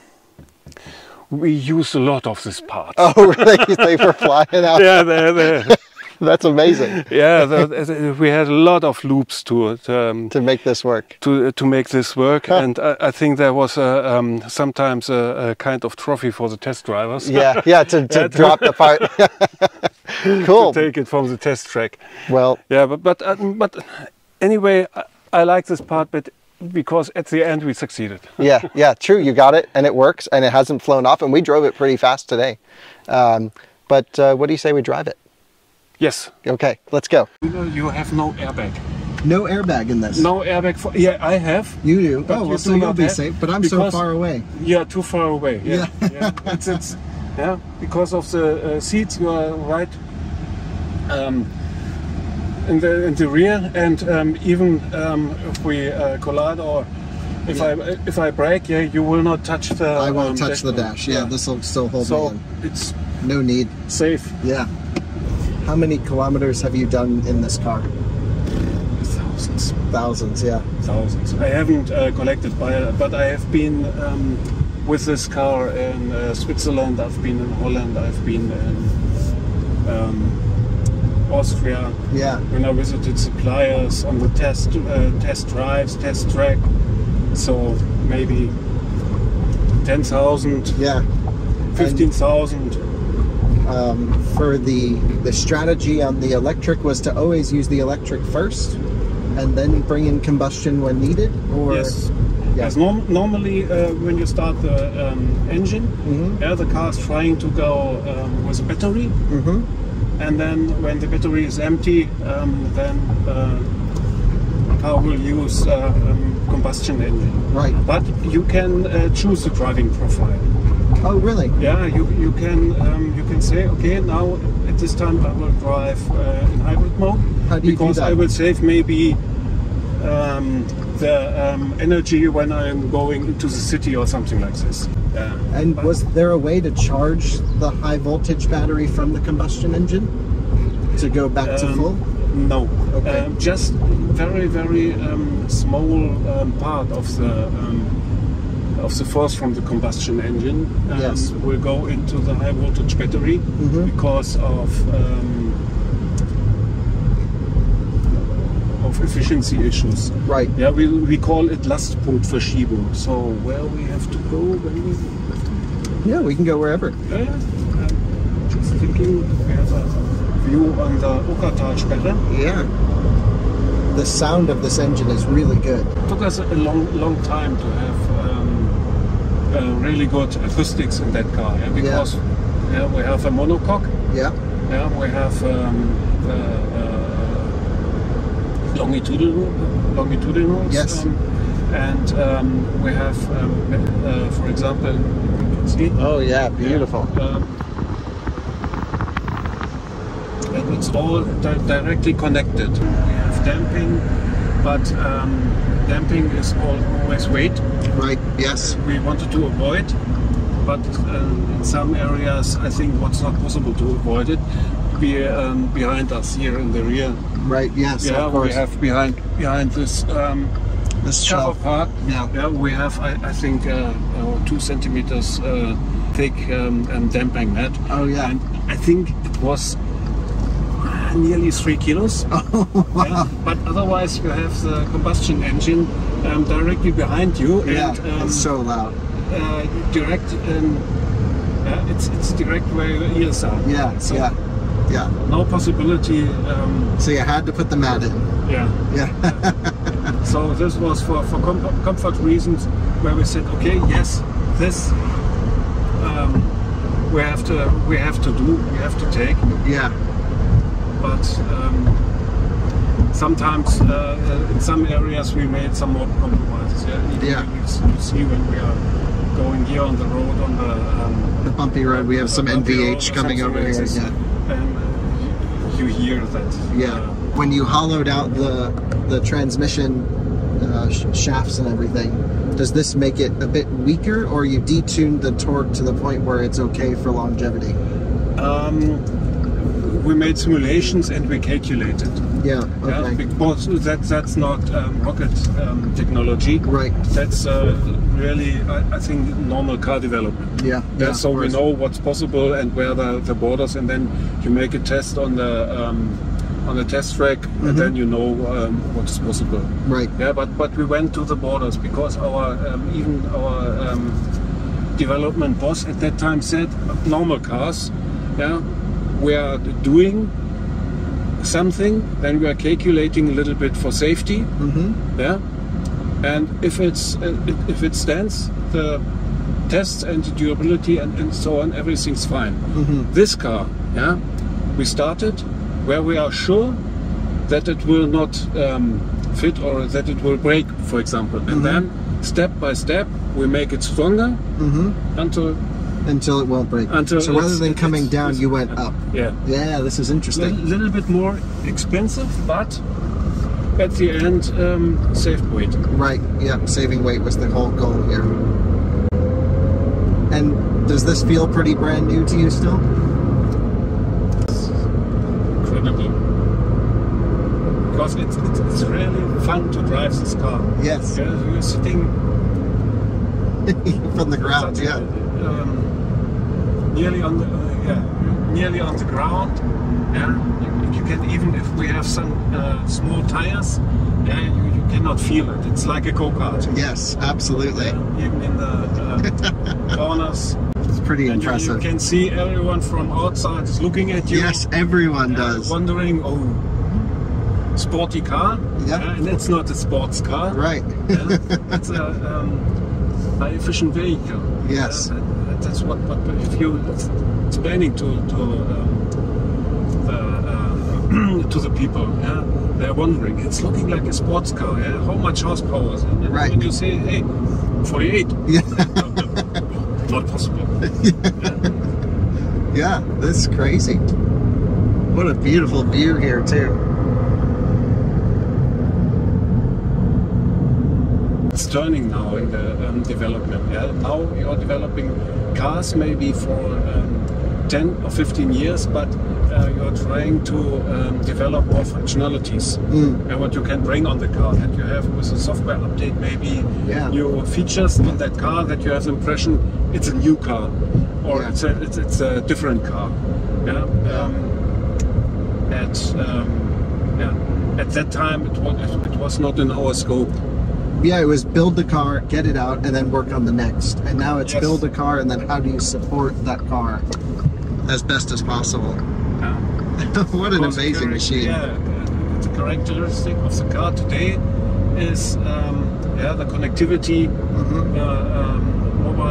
we used a lot of this part. Oh, really? They were flying out. Yeah, they're there. That's amazing. Yeah, the, we had a lot of loops to it, um, to make this work. To to make this work, huh. and I, I think there was a, um, sometimes a, a kind of trophy for the test drivers. Yeah, yeah, to, to yeah, drop to the part. Cool. To take it from the test track. Well, yeah, but but uh, but anyway, I, I like this part, but because at the end we succeeded. Yeah, yeah, true. You got it, and it works, and it hasn't flown off, and we drove it pretty fast today. Um, but uh, what do you say we drive it? Yes. Okay, let's go. You know, you have no airbag. No airbag in this. No airbag. For, yeah, I have. You do. Oh, well, so you'll be safe. But I'm so far away. You are too far away. Yeah. Yeah. Yeah. It's, it's, yeah. Because of the uh, seats, you are right um, in the in the rear, and um, even um, if we uh, collide or if yeah. I if I brake, yeah, you will not touch the. I won't um, touch dash the dash. Yeah, yeah. This will still hold so me in. It's no need. Safe. Yeah. How many kilometers have you done in this car? Thousands. Thousands, yeah. Thousands. I haven't uh, collected, but I have been um, with this car in uh, Switzerland, I've been in Holland, I've been in um, Austria. Yeah. When I visited suppliers on the test, uh, test drives, test track, so maybe ten thousand, yeah. fifteen thousand. Um, for the, the strategy on the electric was to always use the electric first and then bring in combustion when needed? Or yes, yeah. As norm normally uh, when you start the um, engine, mm-hmm. yeah, the car is trying to go um, with a battery, mm-hmm. and then when the battery is empty, um, then uh, the car will use uh, um, combustion engine. Right. But you can uh, choose the driving profile. Oh really? Yeah, you you can um, you can say okay, now at this time I will drive uh, in hybrid mode. How do you because do that? I will save maybe um, the um, energy when I'm going into the city or something like this. Yeah. And but was there a way to charge the high voltage battery from the combustion engine to go back um, to full? No, okay. Um, just very very um, small um, part of the. Um, of the force from the combustion engine um, yes. will go into the high voltage battery mm-hmm. because of um, of efficiency issues. Right. Yeah, we, we call it Lastpunktverschiebung. So where we have to go when we yeah, we can go wherever. Yeah, yeah. I'm just thinking we have a view on the Uckertalsperre. Yeah. The sound of this engine is really good. It took us a long long time to have um, Uh, really good acoustics in that car, yeah? Because yeah. Yeah, we have a monocoque, yeah, yeah, we have um, uh, uh, longitudinal, longitudinals, yes, um, and um, we have, um, uh, for example, you can see. Oh yeah, beautiful. Yeah, um, and it's all di directly connected. We have damping, but um, damping is always weight. Right. Yes. We wanted to avoid, but uh, in some areas, I think what's not possible to avoid it. Be um, behind us here in the rear. Right. Yes. Yeah. Of course. We have behind behind this um, this cover part. Yeah. Yeah. We have, I, I think, uh, uh, two centimeters uh, thick um, and damping mat. Oh yeah. And I think it was nearly three kilos. Oh, wow. Yeah, but otherwise, you have the combustion engine um, directly behind you, yeah, and um, it's so loud. Uh, direct, um, uh, it's it's direct where your ears are. Yeah, so yeah, yeah. No possibility. Um, so you had to put the mat in. Yeah, yeah. So this was for for com comfort reasons where we said, okay, yes, this. Um, we have to we have to do we have to take. Yeah. But um, sometimes uh, in some areas we made some more compromises. Yeah, yeah. You see when we are going here on the road, on the um, the bumpy road, we have some N V H coming over here. Yeah. And you hear that. Yeah. Uh, when you hollowed out the the transmission uh, sh shafts and everything, does this make it a bit weaker, or you detuned the torque to the point where it's okay for longevity? Um, We made simulations and we calculated. Yeah, okay. Yeah, because that, that's not um, rocket um, technology. Right. That's uh, really, I, I think, normal car development. Yeah. Yeah, yeah, so we know what's possible and where the, the borders, and then you make a test on the um, on the test track, mm-hmm. and then you know um, what's possible. Right. Yeah, but but we went to the borders because our um, even our um, development boss at that time said normal cars. Yeah. We are doing something, then we are calculating a little bit for safety, mm-hmm. yeah, and if it's if it stands the tests and durability and, and so on, everything's fine. Mm-hmm. This car, yeah, we started where we are sure that it will not um, fit or that it will break, for example, and mm-hmm. then step by step we make it stronger mm-hmm. until until it won't break. Until so rather than coming down, you went up. Yeah, yeah, this is interesting. A little bit more expensive, but at the end, um, saved weight. Right. Yeah, saving weight was the whole goal here. And does this feel pretty brand new to you still? It's incredible. Because it's, it's, it's really fun to drive this car. Yes. You're, you're sitting... from the ground, yeah. Um, nearly on the... Uh, yeah, nearly on the ground. Yeah. You, you can, even if we have some uh, small tires, yeah, you, you cannot feel it. It's like a go-kart. Yes, absolutely. Yeah, even in the... Uh, corners. It's pretty impressive. You can see everyone from outside is looking at you. Yes, everyone does. Wondering, oh, sporty car. Yeah. Uh, and it's not a sports car. Right. Yeah. It's a um, high efficient vehicle. Yes. Uh, that, that's what, what if you explaining to to um, the uh, to the people. Yeah, they're wondering. It's looking like a sports car. Yeah? How much horsepower is it? And right. When you say, hey, forty-eight. Yeah. Not possible. Yeah. Yeah, this is crazy. What a beautiful view here too. It's turning now in the um, development. Yeah? Now you're developing cars maybe for um, ten or fifteen years, but uh, you're trying to um, develop more functionalities mm. and what you can bring on the car that you have with a software update, maybe yeah. new features on that car that you have the impression it's a new car, or yeah. it's, a, it's, it's a different car. Yeah. Um, at um, yeah. At that time, it was, it was not in our scope. Yeah, it was build the car, get it out, and then work on the next. And now it's yes. build the car, and then how do you support that car as best as possible? Yeah. What an amazing machine! Yeah, the characteristic of the car today is um, yeah the connectivity. Mm-hmm. uh, um, mobile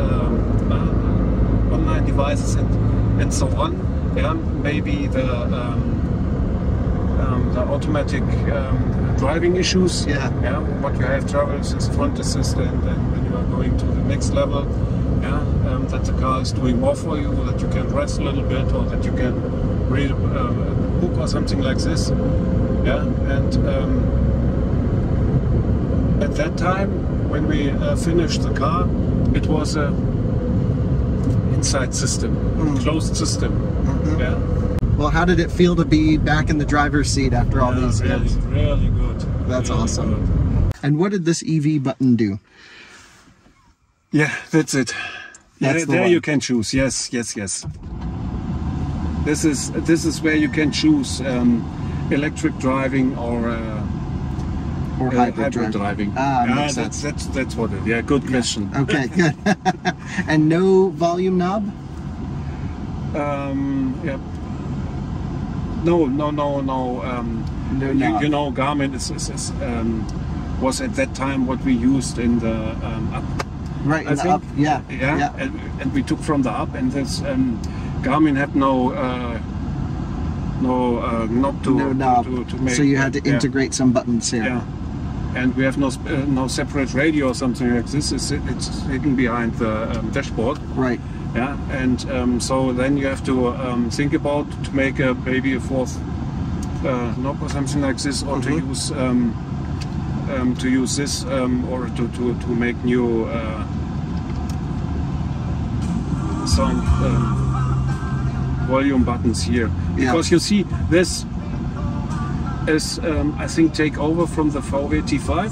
um, uh, online devices and, and so on. Yeah, maybe the um, um, the automatic um, driving issues. Yeah. Yeah. What you have travel assist, front assist, and then when you are going to the next level, yeah, um, that the car is doing more for you, or that you can rest a little bit, or that you can read a, a book or something like this. Yeah. And um, at that time, when we uh, finished the car, it was a inside system, mm. closed system. Mm-hmm. Yeah. Well, how did it feel to be back in the driver's seat after all yeah, these really, years? Really good. That's really awesome. Good. And what did this E V button do? Yeah, that's it. That's yeah, the there one. You can choose. Yes, yes, yes. This is this is where you can choose um, electric driving or. Uh, Or hybrid, uh, hybrid driving. driving. Ah, yeah, that's, that's, that's, that's what it is. Yeah, good question. Yeah. Okay, good. And no volume knob? Um, yeah. No, no, no, no. Um, no knob. You, you know, Garmin is, is, is, um, was at that time what we used in the um, up. Right, in the up, yeah. Yeah, yeah. And, and we took from the up, and this um, Garmin had no... Uh, no uh, knob to, no knob. To, to make. So you had to integrate yeah. some buttons here. Yeah. And we have no uh, no separate radio or something like this. It's, it's hidden behind the um, dashboard. Right. Yeah. And um, so then you have to um, think about to make a maybe a fourth uh, knob or something like this, or mm-hmm. to use um, um, to use this, um, or to, to to make new uh, sound um, volume buttons here. Because yeah. you see, this is, um, I think, take over from the V W T five.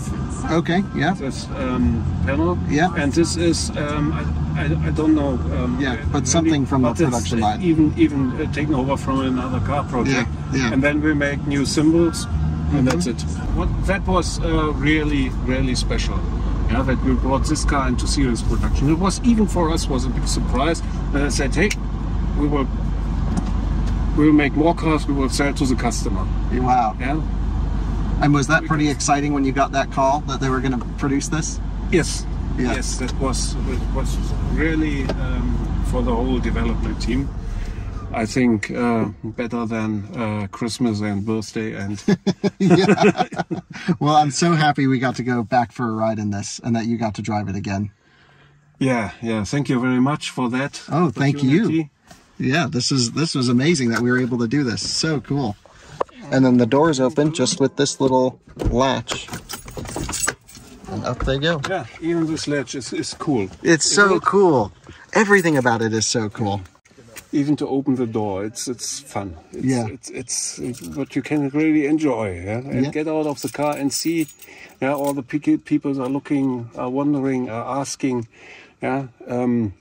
Okay, yeah. This um, panel. Yeah. And this is, um, I, I, I don't know. Um, yeah, but really, something from but the production line. Even, even uh, taken over from another car project. Yeah, yeah. And then we make new symbols, mm-hmm. and that's it. What, that was uh, really, really special. Yeah, that we brought this car into serious production. It was, even for us, was a big surprise. And I said, hey, we will... We will make more cars, we will sell to the customer. Wow. Yeah. And was that pretty exciting when you got that call that they were going to produce this? Yes. Yeah. Yes, that was, it was really um, for the whole development team. I think uh, better than uh, Christmas and birthday and. Yeah. Well, I'm so happy we got to go back for a ride in this and that you got to drive it again. Yeah, yeah. Thank you very much for that. Oh, thank you. Yeah, this is this was amazing that we were able to do this. So cool. And then the doors open just with this little latch. And up they go. Yeah, even this latch is, is cool. It's so cool. Everything about it is so cool. Even to open the door, it's it's fun. It's, yeah, it's it's what you can really enjoy, yeah? And yeah, get out of the car and see. Yeah, all the people are looking, are wondering, are asking. Yeah, um,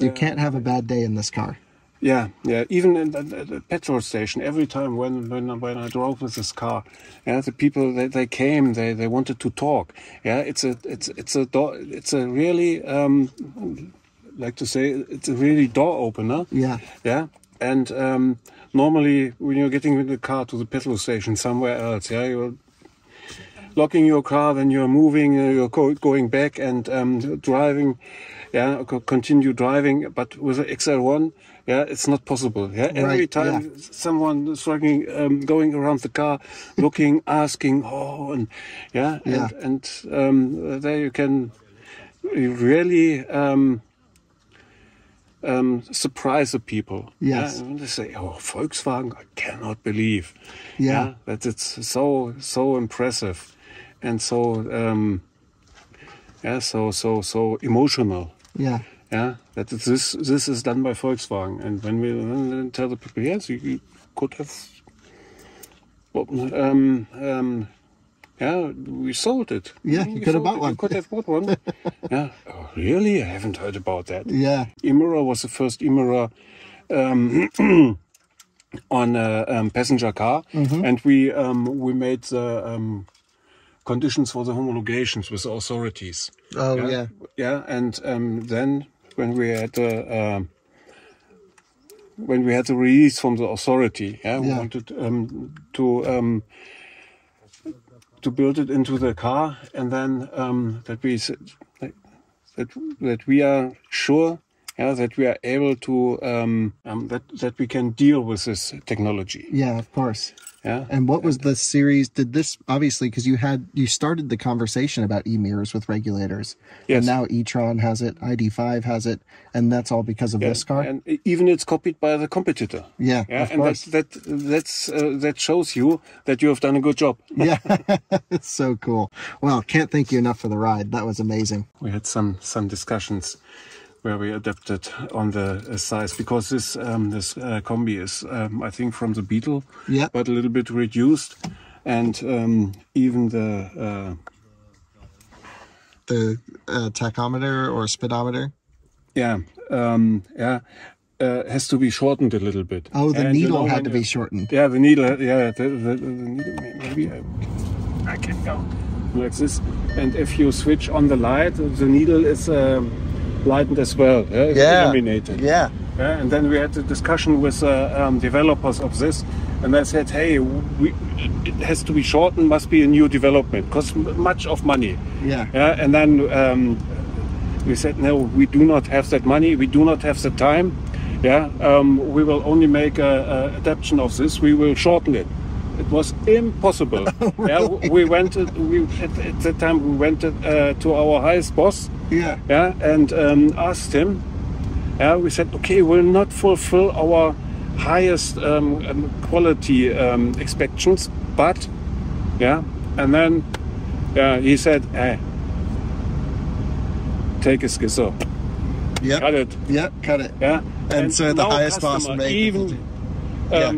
you uh, can't have a bad day in this car. Yeah, yeah. Even in the, the, the petrol station, every time when when when I drove with this car, yeah, the people they, they came, they they wanted to talk. Yeah, it's a it's it's a door. It's a really. Um, like to say, it's a really door opener. Yeah. Yeah. And um, normally when you're getting with the car to the petrol station somewhere else, yeah, you're locking your car, then you're moving, you're going back and um, driving, yeah, continue driving. But with the X L one, yeah, it's not possible. Yeah, right, every time yeah. someone is looking, um, going around the car, looking, asking, oh, and yeah, yeah. and, and um, there you can really. Um, Um, surprise the people. Yes. Yeah? And they say, "Oh, Volkswagen! I cannot believe." Yeah, yeah, that it's so so impressive, and so um, yeah, so so so emotional. Yeah, yeah. That it's, this this is done by Volkswagen, and when we then tell the people, yes, you, you could have. Um, um, Yeah, we sold it. Yeah, you, you could have bought it. one. You could have bought one. Yeah, oh, really? I haven't heard about that. Yeah. Emira was the first Emira um, on a um, passenger car. Mm-hmm. And we um, we made the um, conditions for the homologations with the authorities. Oh, yeah. Yeah, yeah. And um, then when we had the... Uh, when we had the release from the authority, yeah, we yeah. wanted um, to... Um, to build it into the car, and then um, that we that that we are sure, yeah, that we are able to um, um, that that we can deal with this technology. Yeah, of course. Yeah. And what was the series? Did this obviously because you had you started the conversation about e-mirrors with regulators, yes. And now e-tron has it, I D five has it, and that's all because of yeah. this car. And even it's copied by the competitor. Yeah, yeah. Of and course. That that that's uh, that shows you that you have done a good job. Yeah, it's so cool. Well, can't thank you enough for the ride. That was amazing. We had some some discussions where we adapted on the size, because this um, this uh, combi is, um, I think, from the Beetle, yeah, but a little bit reduced, and um, even the uh, the uh, tachometer or speedometer, yeah, um, yeah, uh, has to be shortened a little bit. Oh, the and needle you know, had to be shortened. Yeah, the needle. Yeah, the, the, the needle. Maybe I can, I can go like this, and if you switch on the light, the needle is. Um, lightened as well, yeah, yeah. illuminated. Yeah. Yeah, and then we had a discussion with uh, um, developers of this, and they said, "Hey, we, it has to be shortened. Must be a new development. Costs much of money." Yeah. Yeah, and then um, we said, "No, we do not have that money. We do not have the time. Yeah, um, we will only make a, a adaptation of this. We will shorten it." It was impossible. Oh, really? Yeah, we went. We at, at that time we went uh, to our highest boss. Yeah. Yeah, and um, asked him. Yeah, we said, okay, we'll not fulfill our highest um, quality um, expectations, but yeah, and then yeah, he said, hey, take a schizo. Yeah. Cut it. Yeah, cut it. Yeah, and, and so the highest boss made even. Um, yeah.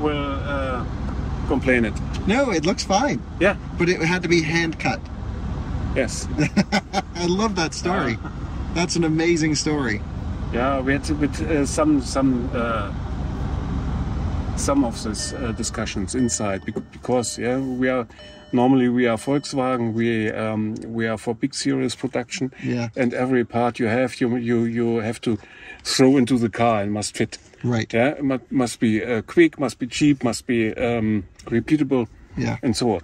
Will. Uh, complain it. No, it looks fine. Yeah. But it had to be hand cut. Yes. I love that story. Uh, That's an amazing story. Yeah, we had to, with, uh, some some uh, some of these uh, discussions inside because yeah, we are normally we are Volkswagen. We um, we are for big series production. Yeah. And every part you have, you you you have to throw into the car and must fit. Right. Yeah, it must be uh, quick, must be cheap, must be um, repeatable. yeah, and so on.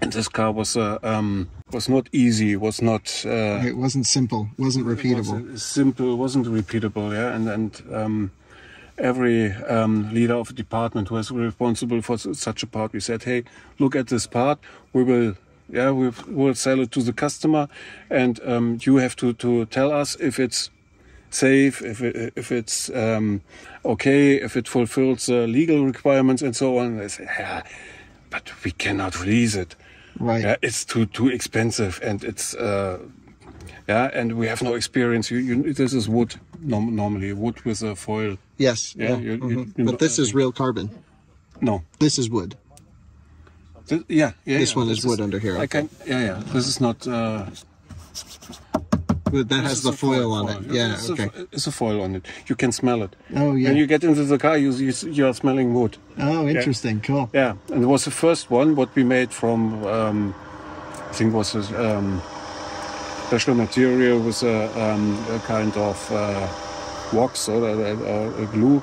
And this car was uh, um, was not easy. Was not. Uh, it wasn't simple. Wasn't repeatable. It was simple. Wasn't repeatable. Yeah, and and um, every um, leader of a department who was responsible for such a part, we said, hey, look at this part. We will, yeah, we will sell it to the customer, and um, you have to to tell us if it's safe, if it, if it's um, okay, if it fulfills uh, legal requirements, and so on. And I said, yeah, but we cannot release it. Right. Yeah, it's too too expensive, and it's uh, yeah, and we have no experience. You, you this is wood norm, normally wood with a foil. Yes. Yeah. yeah. You, mm-hmm. you, you but know, this is real carbon. No. This is wood. This, yeah, yeah. This yeah. one this is wood is, under here. I can. Yeah, yeah. This is not. Uh, that this has the foil, foil on foil. it. Yeah. It's okay. A, it's a foil on it. You can smell it. Oh yeah. When you get into the car, you you, you are smelling wood. Oh, interesting. Yeah. Cool. Yeah, and it was the first one what we made from. Um, I think it was a um, special material with a, um, a kind of uh, wax or a, a, a glue.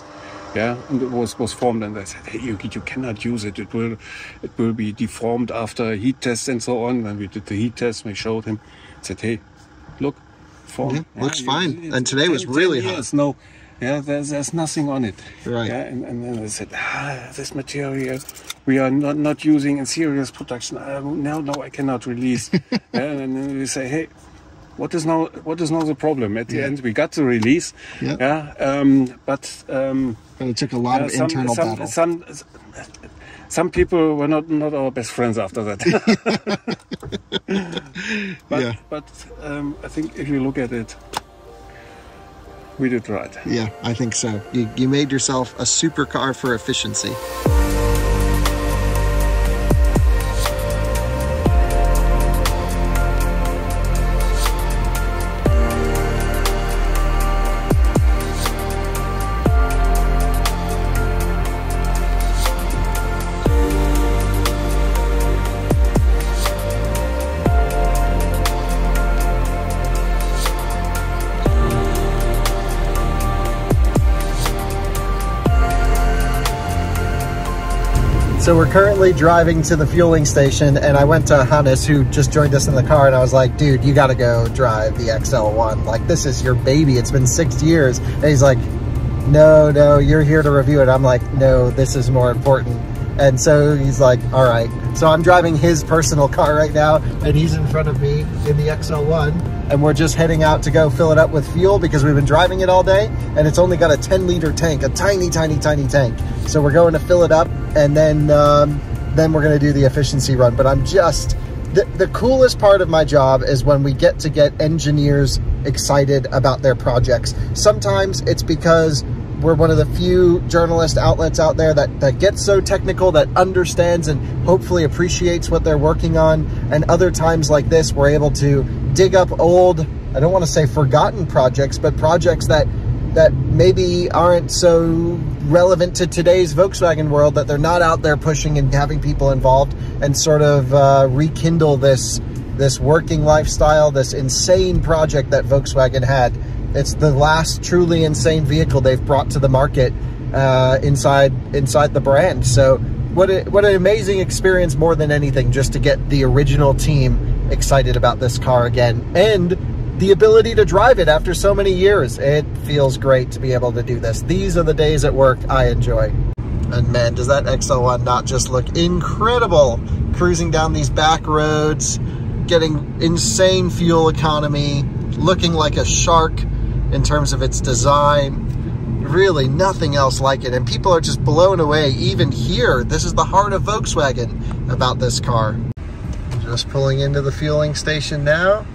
Yeah, and it was was formed, and I said, hey, you you cannot use it. It will it will be deformed after heat tests and so on. When we did the heat test, we showed him. I said, hey, look. Form. Yeah, yeah, looks you, fine. You, and today was really hot. Yes, no, yeah, there's, there's nothing on it. Right. Yeah, and, and then I said, ah, this material we are not, not using in serious production. Uh, no, no, I cannot release. Yeah, and then we say, hey, what is now what is now the problem? At the yeah. end, we got the release. Yeah. yeah um, but um, but it took a lot uh, of some, internal some, battle. Some, Some people were not not our best friends after that. but yeah. but um, I think if you look at it, we did right. Yeah, I think so. You, you made yourself a supercar for efficiency. So we're currently driving to the fueling station, and I went to Hannes, who just joined us in the car, and I was like, dude, you gotta go drive the X L one. Like, this is your baby, it's been six years. And he's like, no, no, you're here to review it. I'm like, no, this is more important. And so he's like, all right. So I'm driving his personal car right now, and he's in front of me in the X L one. And we're just heading out to go fill it up with fuel because we've been driving it all day, and it's only got a ten liter tank, a tiny, tiny, tiny tank. So we're going to fill it up, and then um, then we're going to do the efficiency run. But I'm just, the, the coolest part of my job is when we get to get engineers excited about their projects. Sometimes it's because we're one of the few journalist outlets out there that, that gets so technical, that understands and hopefully appreciates what they're working on. And other times like this, we're able to dig up old, I don't want to say forgotten projects, but projects that that maybe aren't so relevant to today's Volkswagen world, that they're not out there pushing and having people involved, and sort of uh, rekindle this, this working lifestyle, this insane project that Volkswagen had. It's the last truly insane vehicle they've brought to the market uh, inside inside the brand. So what a, what an amazing experience, more than anything, just to get the original team excited about this car again, and the ability to drive it after so many years. It feels great to be able to do this. These are the days at work I enjoy. And man, does that X L one not just look incredible, cruising down these back roads, getting insane fuel economy, looking like a shark in terms of its design. Really nothing else like it. And people are just blown away, even here. This is the heart of Volkswagen about this car. Just pulling into the fueling station now.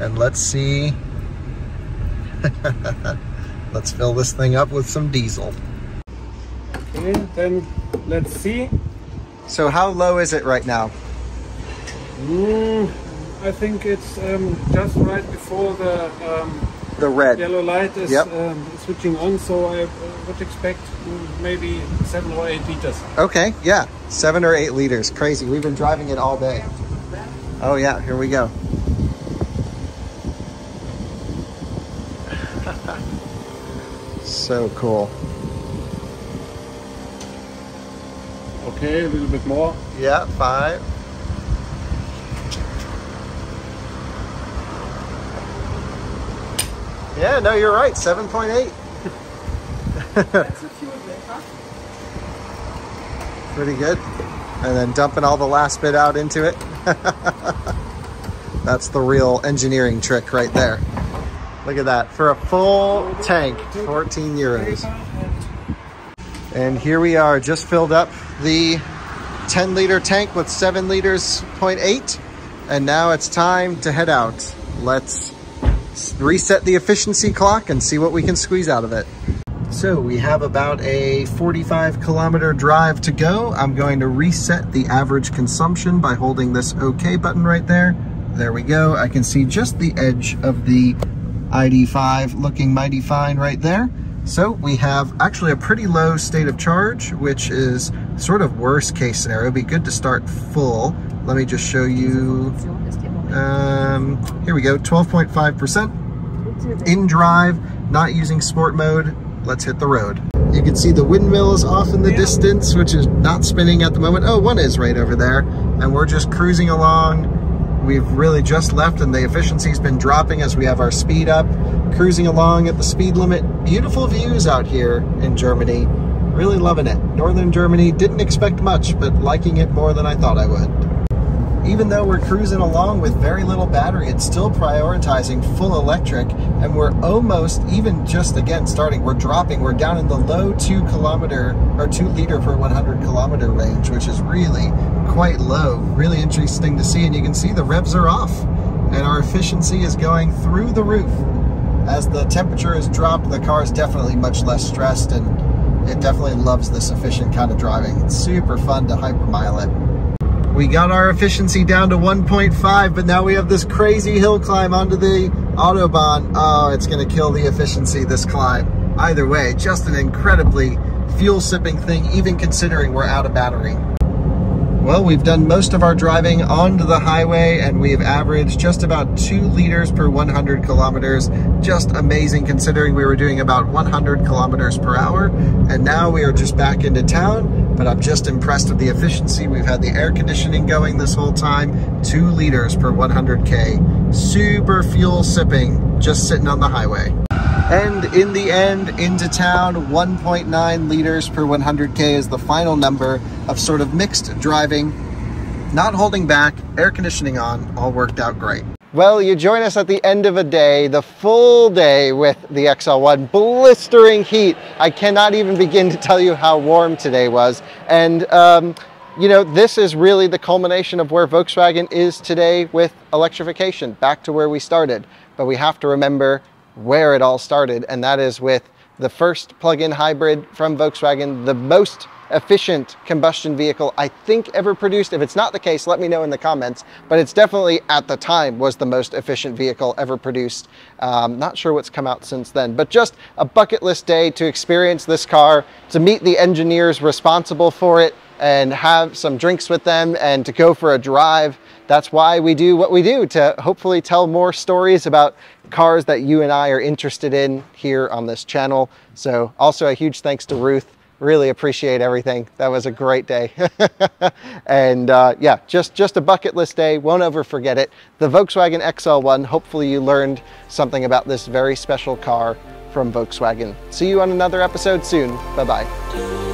And let's see. Let's fill this thing up with some diesel. Okay, then let's see. So how low is it right now? Mm, I think it's um, just right before the um, the red yellow light is yep. um, switching on, so I uh, would expect maybe seven or eight liters. Okay, yeah, seven or eight liters. Crazy. We've been driving it all day. Oh yeah, here we go. So cool. Okay, a little bit more. Yeah, five. Yeah, no, you're right, seven point eight. That's a fuel bit, huh? Pretty good. And then dumping all the last bit out into it. That's the real engineering trick right there. Look at that, for a full tank, fourteen euros. And here we are, just filled up the ten liter tank with seven liters point eight. And now it's time to head out. Let's reset the efficiency clock and see what we can squeeze out of it. So we have about a forty-five kilometer drive to go. I'm going to reset the average consumption by holding this OK button right there. There we go. I can see just the edge of the I D five looking mighty fine right there. So we have actually a pretty low state of charge, which is sort of worst case scenario. It'd be good to start full. Let me just show you. Um, here we go, twelve point five percent in drive, not using sport mode. Let's hit the road. You can see the windmills off in the distance, which is not spinning at the moment. Oh, one is right over there. And we're just cruising along. We've really just left and the efficiency's been dropping as we have our speed up, cruising along at the speed limit. Beautiful views out here in Germany. Really loving it. Northern Germany, didn't expect much, but liking it more than I thought I would. Even though we're cruising along with very little battery, it's still prioritizing full electric, and we're almost, even just again starting, we're dropping, we're down in the low two kilometer, or two liter per one hundred kilometer range, which is really quite low. Really interesting to see, and you can see the revs are off, and our efficiency is going through the roof. As the temperature has dropped, the car is definitely much less stressed, and it definitely loves this efficient kind of driving. It's super fun to hypermile it. We got our efficiency down to one point five, but now we have this crazy hill climb onto the Autobahn. Oh, it's gonna kill the efficiency, this climb. Either way, just an incredibly fuel-sipping thing, even considering we're out of battery. Well, we've done most of our driving onto the highway, and we've averaged just about two liters per one hundred kilometers. Just amazing, considering we were doing about one hundred kilometers per hour. And now we are just back into town. But I'm just impressed with the efficiency. We've had the air conditioning going this whole time, two liters per one hundred K. Super fuel sipping, just sitting on the highway. And in the end, into town, one point nine liters per one hundred K is the final number of sort of mixed driving, not holding back, air conditioning on, all worked out great. Well, you join us at the end of a day, the full day with the X L one, blistering heat. I cannot even begin to tell you how warm today was. And, um, you know, this is really the culmination of where Volkswagen is today with electrification, back to where we started. But we have to remember where it all started, and that is with the first plug-in hybrid from Volkswagen, the most efficient combustion vehicle I think ever produced. If it's not the case, let me know in the comments, but it's definitely at the time was the most efficient vehicle ever produced. Um, not sure what's come out since then, but just a bucket list day to experience this car, to meet the engineers responsible for it and have some drinks with them and to go for a drive. That's why we do what we do, to hopefully tell more stories about cars that you and I are interested in here on this channel. So also a huge thanks to Ruth. Really appreciate everything. That was a great day. And uh, yeah, just, just a bucket list day. Won't ever forget it. The Volkswagen X L one. Hopefully you learned something about this very special car from Volkswagen. See you on another episode soon. Bye-bye.